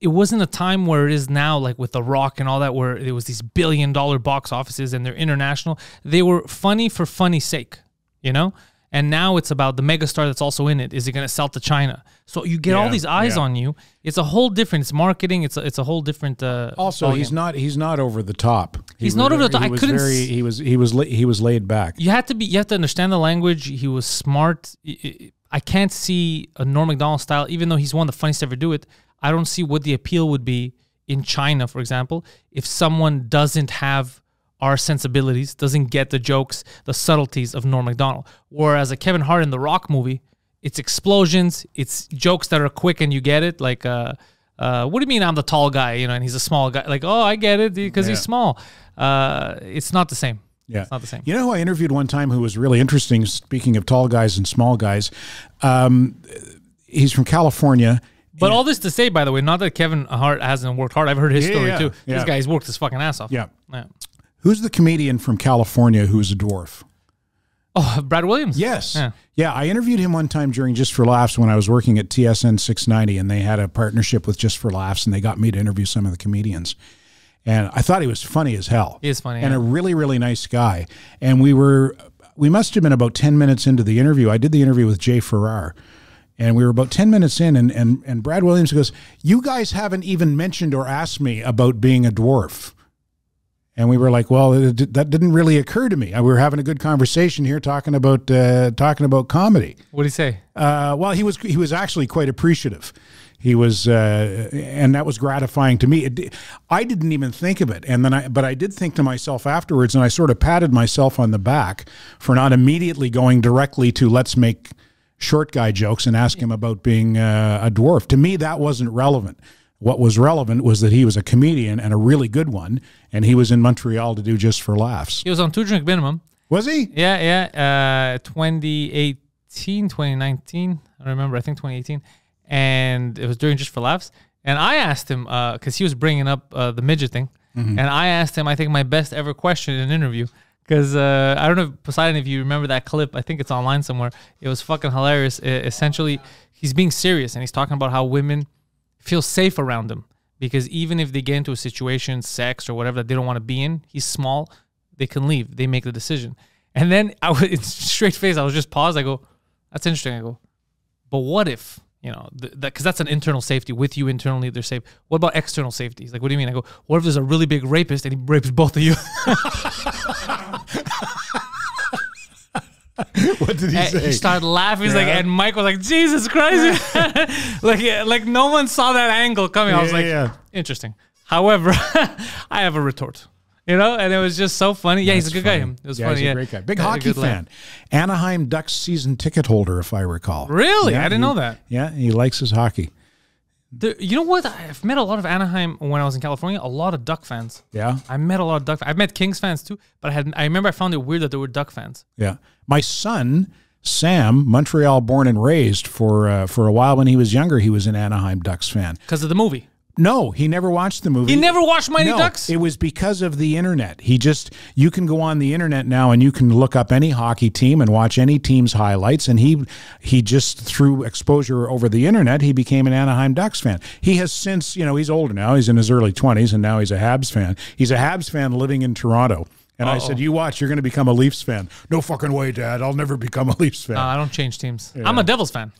It wasn't a time where it is now, like with The Rock and all that, where there was these billion dollar box offices and they're international. They were funny for funny's sake, you know. And now it's about the megastar that's also in it. Is it going to sell to China? So you get yeah, all these eyes yeah. on you. It's a whole different. It's marketing. It's a, it's a whole different. Uh, also, volume. he's not he's not over the top. He he's was, not over the top. I couldn't. Very, he was he was he was laid back. You had to be. You have to understand the language. He was smart. I can't see a Norm Macdonald style, even though he's one of the funniest to ever do it. I don't see what the appeal would be in China, for example, if someone doesn't have our sensibilities, doesn't get the jokes, the subtleties of Norm Macdonald. Whereas a Kevin Hart in The Rock movie, it's explosions, it's jokes that are quick and you get it. Like, uh, uh, what do you mean I'm the tall guy, you know, and he's a small guy? Like, oh, I get it because yeah. he's small. Uh, it's not the same. Yeah. It's not the same. You know who I interviewed one time who was really interesting, speaking of tall guys and small guys? Um, he's from California. But yeah. all this to say, by the way, not that Kevin Hart hasn't worked hard. I've heard his yeah, story, yeah. too. Yeah. This guy's worked his fucking ass off. Yeah. Yeah. Who's the comedian from California who's a dwarf? Oh, Brad Williams. Yes. Yeah. yeah, I interviewed him one time during Just for Laughs when I was working at T S N six ninety, and they had a partnership with Just for Laughs, and they got me to interview some of the comedians. And I thought he was funny as hell. He is funny. And yeah. a really, really nice guy. And we were, we must have been about ten minutes into the interview. I did the interview with Jay Farrar. And we were about ten minutes in, and, and, and Brad Williams goes, you guys haven't even mentioned or asked me about being a dwarf. And we were like, well, it, that didn't really occur to me. We were having a good conversation here, talking about uh, talking about comedy. What did he say? Uh, well, he was he was actually quite appreciative. He was, uh, and that was gratifying to me. It, I didn't even think of it, and then I, but I did think to myself afterwards, and I sort of patted myself on the back for not immediately going directly to let's make short guy jokes and ask him about being uh, a dwarf. To me, that wasn't relevant. What was relevant was that he was a comedian and a really good one, and he was in Montreal to do Just for Laughs. He was on Two Drink Minimum. Was he? Yeah, yeah. Uh, twenty eighteen, twenty nineteen, I remember, I think twenty eighteen. And it was during Just for Laughs. And I asked him, because uh, he was bringing up uh, the midget thing, mm-hmm. and I asked him, I think, my best ever question in an interview. Because uh, I don't know, if Poseidon, if you remember that clip, I think it's online somewhere. It was fucking hilarious. It, essentially, he's being serious, and he's talking about how women feel safe around him, because even if they get into a situation, sex or whatever, that they don't want to be in, he's small, they can leave, they make the decision. And then I was, it's straight face, I was just paused, I go, that's interesting. I go, but what if, you know, because that, that's an internal safety with you internally, they're safe. What about external safety? He's like, what do you mean? I go, what if there's a really big rapist and he rapes both of you? What did he and say? He started laughing. He's yeah. like, and Mike was like, Jesus Christ. like, like no one saw that angle coming. Yeah, I was like, yeah. interesting. However, I have a retort, you know? And it was just so funny. Yeah, That's he's a good funny. guy. Him. It was yeah, funny. He's a yeah. great guy. Big That's hockey fan. Land. Anaheim Ducks season ticket holder, if I recall. Really? Yeah, I didn't he, know that. Yeah, he likes his hockey. There, you know what? I've met a lot of Anaheim when I was in California. A lot of Duck fans. Yeah, I met a lot of Duck. I've met Kings fans too, but I had. I remember I found it weird that there were Duck fans. Yeah, my son Sam, Montreal born and raised, for uh, for a while when he was younger, he was an Anaheim Ducks fan because of the movie. No, he never watched the movie. He never watched Mighty no, Ducks? It was because of the internet. He just, you can go on the internet now and you can look up any hockey team and watch any team's highlights. And he, he just, through exposure over the internet, he became an Anaheim Ducks fan. He has since, you know, he's older now. He's in his early twenties and now he's a Habs fan. He's a Habs fan living in Toronto. And uh-oh. I said, you watch, you're going to become a Leafs fan. No fucking way, Dad. I'll never become a Leafs fan. No, I don't change teams. Yeah. I'm a Devils fan.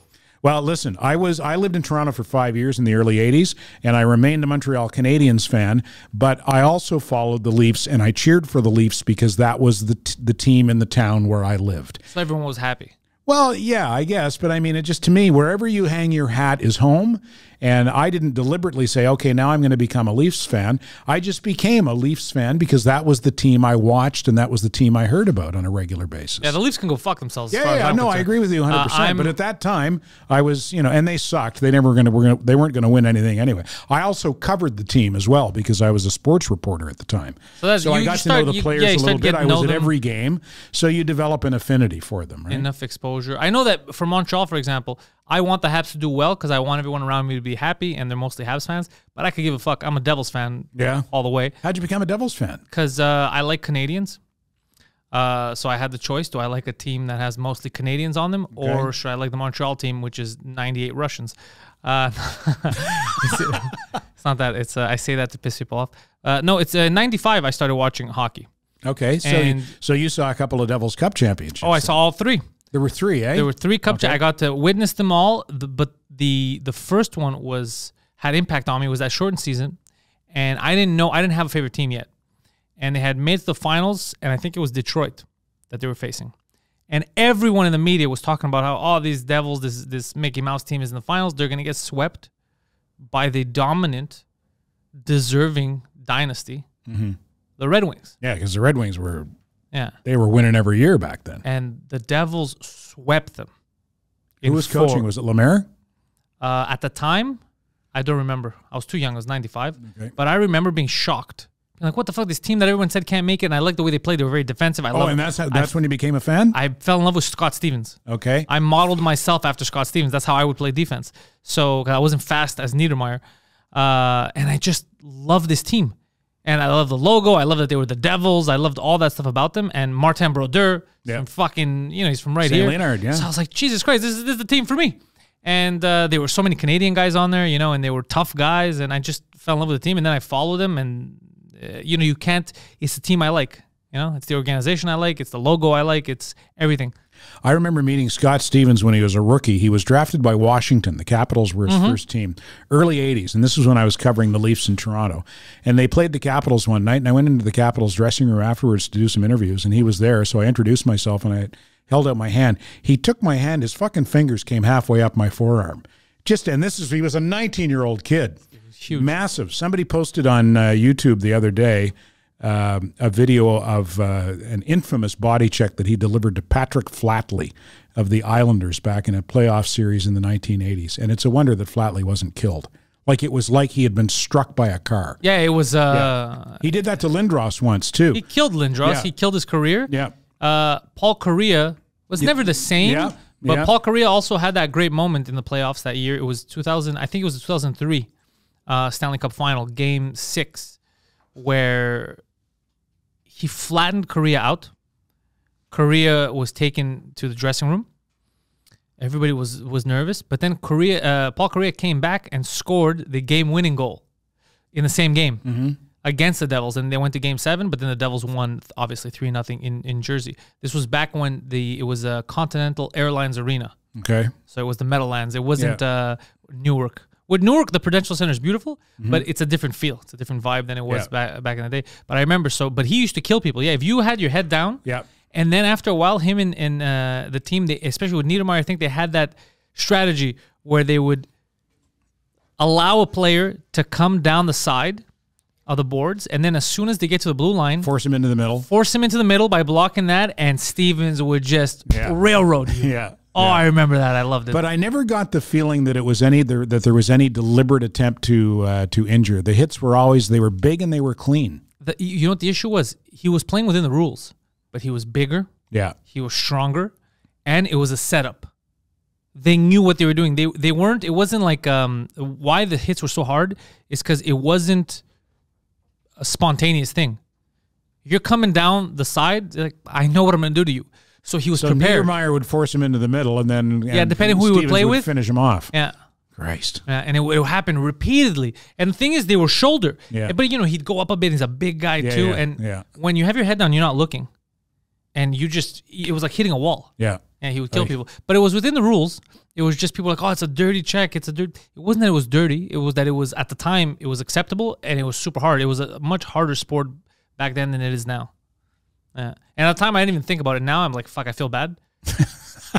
Well, listen, I was I lived in Toronto for five years in the early eighties, and I remained a Montreal Canadiens fan, but I also followed the Leafs, and I cheered for the Leafs because that was the, t the team in the town where I lived. So everyone was happy. Well, yeah, I guess, but I mean, it just, to me, wherever you hang your hat is home, and I didn't deliberately say, okay, now I'm going to become a Leafs fan. I just became a Leafs fan because that was the team I watched, and that was the team I heard about on a regular basis. Yeah, the Leafs can go fuck themselves. Yeah, yeah, no, I agree with you one hundred percent, uh, but at that time, I was, you know, and they sucked. They never were going to, were gonna, they weren't going to win anything anyway. I also covered the team as well because I was a sports reporter at the time. So, that's, so I got to start, know the players you, yeah, you a little bit. I was at them. every game, so you develop an affinity for them, right? Enough exposure. I know that for Montreal, for example, I want the Habs to do well because I want everyone around me to be happy, and they're mostly Habs fans, but I could give a fuck. I'm a Devils fan yeah. all the way. How'd you become a Devils fan? Because uh, I like Canadians, uh, so I had the choice. Do I like a team that has mostly Canadians on them, okay. or should I like the Montreal team, which is ninety-eight Russians? Uh, it's, it's not that. It's uh, I say that to piss people off. Uh, no, it's uh, ninety-five I started watching hockey. Okay, so, and, you, so you saw a couple of Devils Cup championships. Oh, I saw all three. There were three, eh? There were three cup. Okay. I got to witness them all, the, but the the first one was had impact on me. It was that shortened season, and I didn't know I didn't have a favorite team yet, and they had made the finals, and I think it was Detroit that they were facing, and everyone in the media was talking about how all oh, these Devils, this this Mickey Mouse team is in the finals. They're gonna get swept by the dominant, deserving dynasty, mm-hmm. the Red Wings. Yeah, because the Red Wings were. Yeah, they were winning every year back then, and the Devils swept them. Who was four. coaching? Was it Lemaire? Uh, at the time, I don't remember. I was too young. I was ninety-five, okay. but I remember being shocked. I'm like, what the fuck? This team that everyone said can't make it, and I liked the way they played. They were very defensive. I oh, and that's how, that's I, when you became a fan. I fell in love with Scott Stevens. Okay, I modeled myself after Scott Stevens. That's how I would play defense. So I wasn't fast as Niedermeyer, uh, and I just love this team. And I love the logo. I love that they were the Devils. I loved all that stuff about them. And Martin Brodeur, yep. from fucking, you know, he's from right Saint here. Leonard, yeah. So I was like, Jesus Christ, this is, this is the team for me. And uh, there were so many Canadian guys on there, you know, and they were tough guys. And I just fell in love with the team. And then I followed them. And, uh, you know, you can't, it's the team I like. You know, it's the organization I like. It's the logo I like. It's everything. I remember meeting Scott Stevens when he was a rookie. He was drafted by Washington. The Capitals were his mm-hmm. first team. Early eighties, and this was when I was covering the Leafs in Toronto. And they played the Capitals one night, and I went into the Capitals dressing room afterwards to do some interviews, and he was there, so I introduced myself, and I held out my hand. He took my hand. His fucking fingers came halfway up my forearm. just, and this is, he was a nineteen year old kid. Huge. Massive. Somebody posted on uh, YouTube the other day um, a video of uh, an infamous body check that he delivered to Patrick Flatley of the Islanders back in a playoff series in the nineteen eighties. And it's a wonder that Flatley wasn't killed. Like, it was like he had been struck by a car. Yeah, it was... Uh, yeah. He did that to Lindros once, too. He killed Lindros. Yeah. He killed his career. Yeah. Uh, Paul Correa was yeah. never the same. Yeah. But yeah. Paul Correa also had that great moment in the playoffs that year. It was two thousand... I think it was two thousand three. Uh, Stanley Cup Final, Game six, where he flattened Correa out. Correa was taken to the dressing room. Everybody was was nervous, but then Correa, uh, Paul Correa came back and scored the game-winning goal in the same game mm-hmm. against the Devils, and they went to Game Seven. But then the Devils won, obviously three nothing in in Jersey. This was back when the it was a Continental Airlines Arena. Okay, so it was the Meadowlands. It wasn't yeah. uh, Newark. With Newark, the Prudential Center is beautiful, mm-hmm. but it's a different feel. It's a different vibe than it was yeah. back back in the day. But I remember so. But he used to kill people. Yeah, if you had your head down. Yeah. And then after a while, him and, and uh, the team, they, especially with Niedermeyer, I think they had that strategy where they would allow a player to come down the side of the boards, and then as soon as they get to the blue line... Force him into the middle. Force him into the middle by blocking that, and Stevens would just yeah. railroad you. yeah. Oh, yeah. I remember that. I loved it. But I never got the feeling that it was any there, that there was any deliberate attempt to uh, to injure. The hits were always, they were big and they were clean. The, you know what the issue was? He was playing within the rules. But he was bigger. Yeah. He was stronger. And it was a setup. They knew what they were doing. They they weren't, it wasn't like, um, why the hits were so hard is because it wasn't a spontaneous thing. You're coming down the side, like, I know what I'm going to do to you. So he was so prepared. Niedermeyer would force him into the middle and then and yeah, depending who he would play would with. Finish him off. Yeah. Christ. Uh, and it, it happened repeatedly. And the thing is, they were shoulder. Yeah. But, you know, he'd go up a bit. He's a big guy, yeah, too. Yeah, and yeah. when you have your head down, you're not looking. And you just, it was like hitting a wall. Yeah. And he would kill right. people. But it was within the rules. It was just people like, oh, it's a dirty check. It's a dirty. It wasn't that it was dirty. It was that it was, at the time, it was acceptable and it was super hard. It was a much harder sport back then than it is now. Uh, and at the time, I didn't even think about it. Now I'm like, fuck, I feel bad.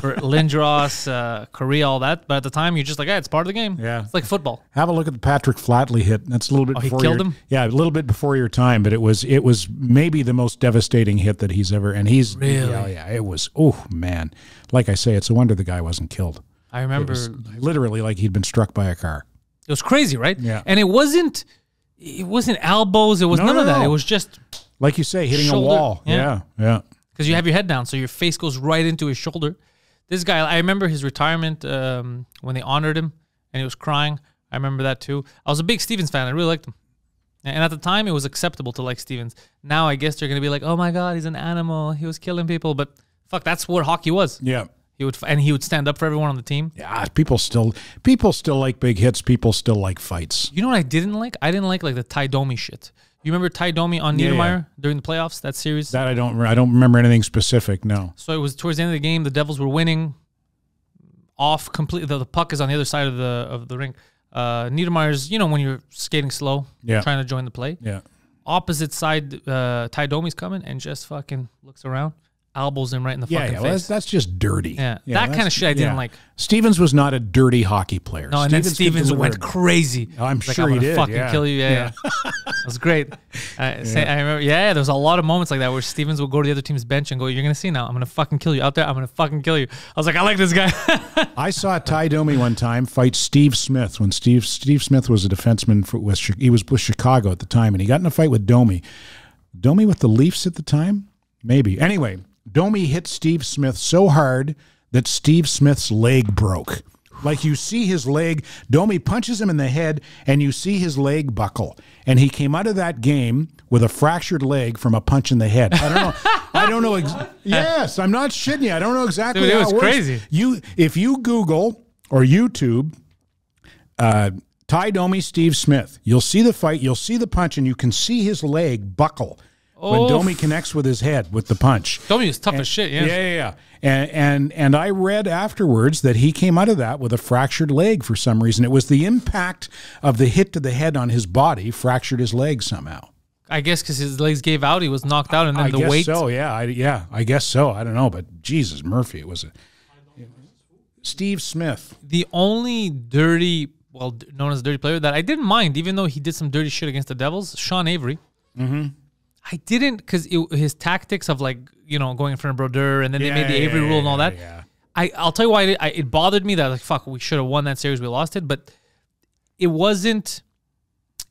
For Lindros, uh, Korea, all that. But at the time, you're just like, yeah, it's part of the game. Yeah. It's like football. Have a look at the Patrick Flatley hit. That's a little bit oh, before he killed your, him? Yeah, a little bit before your time, but it was it was maybe the most devastating hit that he's ever, and he's, really? yeah, yeah, it was, oh, man. Like I say, it's a wonder the guy wasn't killed. I remember. It was literally like he'd been struck by a car. It was crazy, right? Yeah. And it wasn't, it wasn't elbows. It was no, none no, of that. No. It was just. Like you say, hitting shoulder. a wall. Yeah, yeah. yeah. Because you have your head down, so your face goes right into his shoulder. This guy, I remember his retirement um, when they honored him, and he was crying. I remember that too. I was a big Stevens fan. I really liked him. And at the time, it was acceptable to like Stevens. Now, I guess they're going to be like, oh my God, he's an animal. He was killing people. But fuck, that's what hockey was. Yeah. He would, and he would stand up for everyone on the team. Yeah, people still people still like big hits. People still like fights. You know what I didn't like? I didn't like like the Ty Domi shit. You remember Ty Domi on Niedermeyer yeah, yeah. during the playoffs, that series? That I don't I don't remember anything specific, no. So it was towards the end of the game, the Devils were winning off completely. The, the puck is on the other side of the of the rink. Uh, Niedermeyer's, you know, when you're skating slow, yeah. trying to join the play. Yeah. Opposite side, uh, Ty Domi's coming and just fucking looks around, elbows him right in the yeah, fucking yeah. face. Yeah, well, that's, that's just dirty. Yeah, yeah that kind of shit I didn't yeah. like. Stevens was not a dirty hockey player. No, and Stevens then Stevens went crazy. Oh, I'm like, sure I'm he did. fucking yeah. kill you. Yeah, yeah. yeah. It was great. Uh, yeah. Say, I remember, yeah, there was a lot of moments like that where Stevens would go to the other team's bench and go, you're going to see now. I'm going to fucking kill you out there. I'm going to fucking kill you. I was like, I like this guy. I saw Ty Domi one time fight Steve Smith when Steve Steve Smith was a defenseman. For West, he was with Chicago at the time, and he got in a fight with Domi. Domi with the Leafs at the time? Maybe. Anyway, Domi hit Steve Smith so hard that Steve Smith's leg broke. Like, you see his leg, Domi punches him in the head, and you see his leg buckle. And he came out of that game with a fractured leg from a punch in the head. I don't know. I don't know. Ex yes, I'm not shitting you. I don't know exactly Dude, how it was. It was crazy. You, if you Google or YouTube uh, Ty Domi, Steve Smith, you'll see the fight, you'll see the punch, and you can see his leg buckle. When oh. Domi connects with his head with the punch. Domi is tough and, as shit, yeah. Yeah, yeah, yeah. And, and, and I read afterwards that he came out of that with a fractured leg for some reason. It was the impact of the hit to the head on his body fractured his leg somehow. I guess because his legs gave out, he was knocked out, and then I the guess weight. so, yeah. I, yeah, I guess so. I don't know, but Jesus, Murphy, it was a... Steve Smith. The only dirty, well, known as dirty player that I didn't mind, even though he did some dirty shit against the Devils, Sean Avery. Mm-hmm. I didn't, because his tactics of, like, you know, going in front of Brodeur, and then yeah, they made the yeah, Avery yeah, rule and all that. Yeah. I, I'll tell you why it, I, it bothered me that, like, fuck, we should have won that series. We lost it. But it wasn't,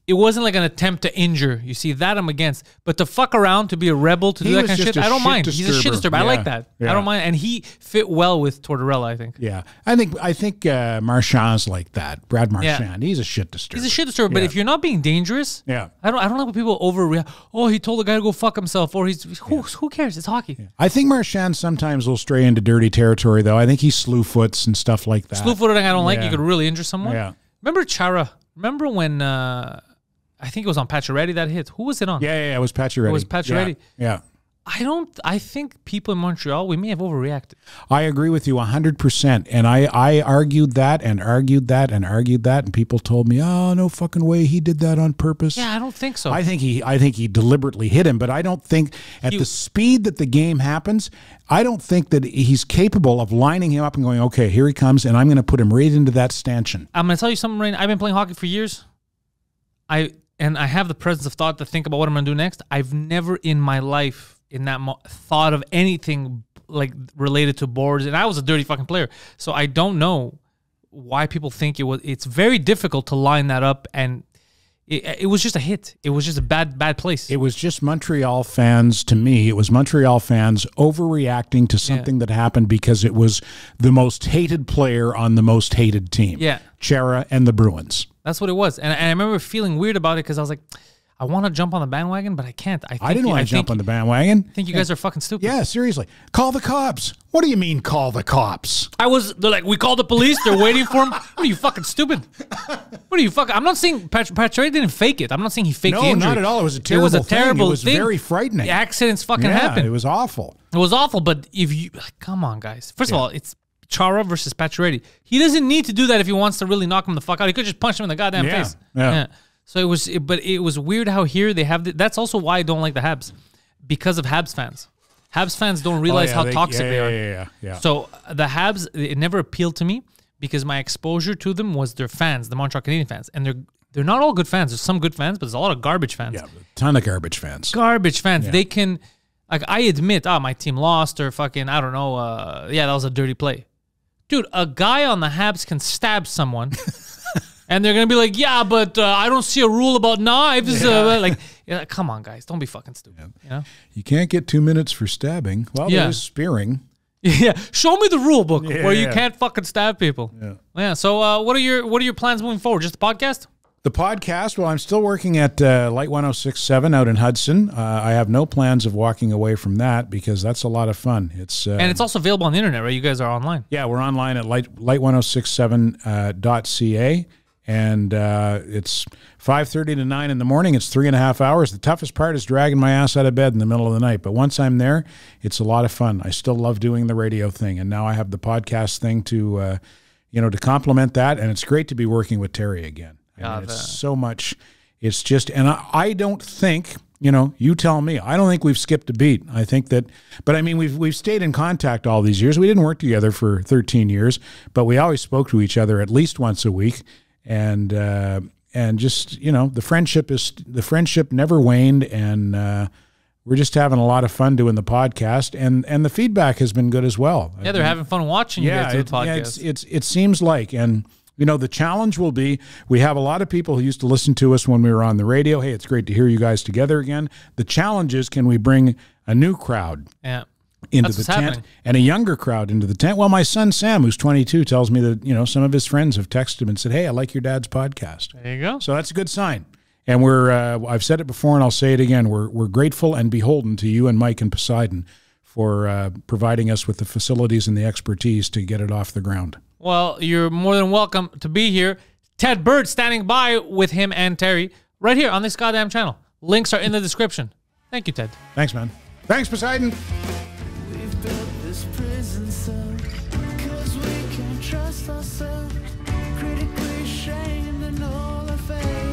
it wasn't like an attempt to injure. You see, that I'm against. But to fuck around, to be a rebel, to he do that kind of shit, I don't shit mind. Disturber. He's a shit disturber. Yeah. I like that. Yeah. I don't mind. And he fit well with Tortorella, I think. Yeah. I think I think uh, Marchand's like that. Brad Marchand. Yeah. He's a shit disturber. He's a shit disturber. Yeah. But if you're not being dangerous, yeah. I don't I don't know what people overreact. Oh, he told the guy to go fuck himself. Or he's, who, yeah. who cares? It's hockey. Yeah. I think Marchand sometimes will stray into dirty territory, though. I think he slew-foots and stuff like that. Slew-footing I don't yeah. like. You could really injure someone. Yeah. Remember Chara? Remember when... Uh, I think it was on Pacioretty that hit. Who was it on? Yeah, yeah, yeah it was Pacioretty. It was Pacioretty. Yeah, yeah. I don't, I think people in Montreal, we may have overreacted. I agree with you one hundred percent. And I, I argued that and argued that and argued that. And people told me, oh, no fucking way. He did that on purpose. Yeah, I don't think so. I think he, I think he deliberately hit him. But I don't think at he, the speed that the game happens, I don't think that he's capable of lining him up and going, okay, here he comes. And I'm going to put him right into that stanchion. I'm going to tell you something, Rain. I've been playing hockey for years. I... And I have the presence of thought to think about what I'm going to do next. I've never in my life in that mo thought of anything like related to boards. And I was a dirty fucking player. So I don't know why people think it was. It's very difficult to line that up. And it, it was just a hit. It was just a bad, bad place. It was just Montreal fans, to me. It was Montreal fans overreacting to something yeah. that happened because it was the most hated player on the most hated team. Yeah. Chara and the Bruins. That's what it was. And, and I remember feeling weird about it because I was like, I want to jump on the bandwagon, but I can't. I, think I didn't want to jump on the bandwagon. I think you guys yeah. are fucking stupid. Yeah, seriously. Call the cops. What do you mean call the cops? I was, they're like, we called the police. They're waiting for him. What are you fucking stupid? What are you fucking, I'm not saying, Patrick, Patrick didn't fake it. I'm not saying he faked no, the injury. No, not at all. It was a terrible thing. It was a terrible thing. It was thing. very frightening. The accidents fucking yeah, happened. It was awful. It was awful, but if you, like, come on, guys. First yeah. of all, it's Chara versus Pacioretty. He doesn't need to do that if he wants to really knock him the fuck out. He could just punch him in the goddamn yeah, face. Yeah. yeah. So it was, it, but it was weird how here they have. The, that's also why I don't like the Habs, because of Habs fans. Habs fans don't realize oh, yeah, how they, toxic yeah, they are. Yeah, yeah, yeah. So the Habs, it never appealed to me because my exposure to them was their fans, the Montreal Canadiens fans, and they're they're not all good fans. There's some good fans, but there's a lot of garbage fans. Yeah, a ton of garbage fans. Garbage fans. Yeah. They can, like, I admit, ah, oh, my team lost or fucking I don't know. Uh, yeah, that was a dirty play. Dude, a guy on the Habs can stab someone, and they're gonna be like, "Yeah, but uh, I don't see a rule about knives." Yeah. Uh, like, yeah, come on, guys, don't be fucking stupid. Yeah. You know? You can't get two minutes for stabbing. Well, yeah. there's spearing. Yeah, show me the rule book yeah, where you yeah. can't fucking stab people. Yeah, yeah. So, uh, what are your what are your plans moving forward? Just the podcast? The podcast, well, I'm still working at uh, Light one oh six point seven out in Hudson. Uh, I have no plans of walking away from that because that's a lot of fun. It's uh, And it's also available on the internet, right? You guys are online. Yeah, we're online at light, light ten sixty-seven dot C A. And uh, it's five thirty to nine in the morning. It's three and a half hours. The toughest part is dragging my ass out of bed in the middle of the night. But once I'm there, it's a lot of fun. I still love doing the radio thing. And now I have the podcast thing to, uh, you know, to complement that. And it's great to be working with Terry again. I mean, it's so much. It's just, and I, I don't think, you know, you tell me, I don't think we've skipped a beat. I think that, but I mean, we've, we've stayed in contact all these years. We didn't work together for thirteen years, but we always spoke to each other at least once a week. And, uh, and just, you know, the friendship is, the friendship never waned. And, uh, we're just having a lot of fun doing the podcast, and and the feedback has been good as well. Yeah. They're I mean, having fun watching yeah, you guys do the podcast. Yeah, it's, it's, it seems like, and, you know, the challenge will be, we have a lot of people who used to listen to us when we were on the radio. Hey, it's great to hear you guys together again. The challenge is, can we bring a new crowd yeah. into That's the tent happening. and a younger crowd into the tent? Well, my son, Sam, who's twenty-two, tells me that, you know, some of his friends have texted him and said, hey, I like your dad's podcast. There you go. So that's a good sign. And we're, uh, I've said it before and I'll say it again, we're, we're grateful and beholden to you and Mike and Poseidon for uh, providing us with the facilities and the expertise to get it off the ground. Well, you're more than welcome to be here. Ted Bird standing by with him and Terry right here on this goddamn channel. Links are in the description. Thank you, Ted. Thanks, man. Thanks, Poseidon. We've built this prison cell because we can't trust ourselves. Critically shamed and all our faith.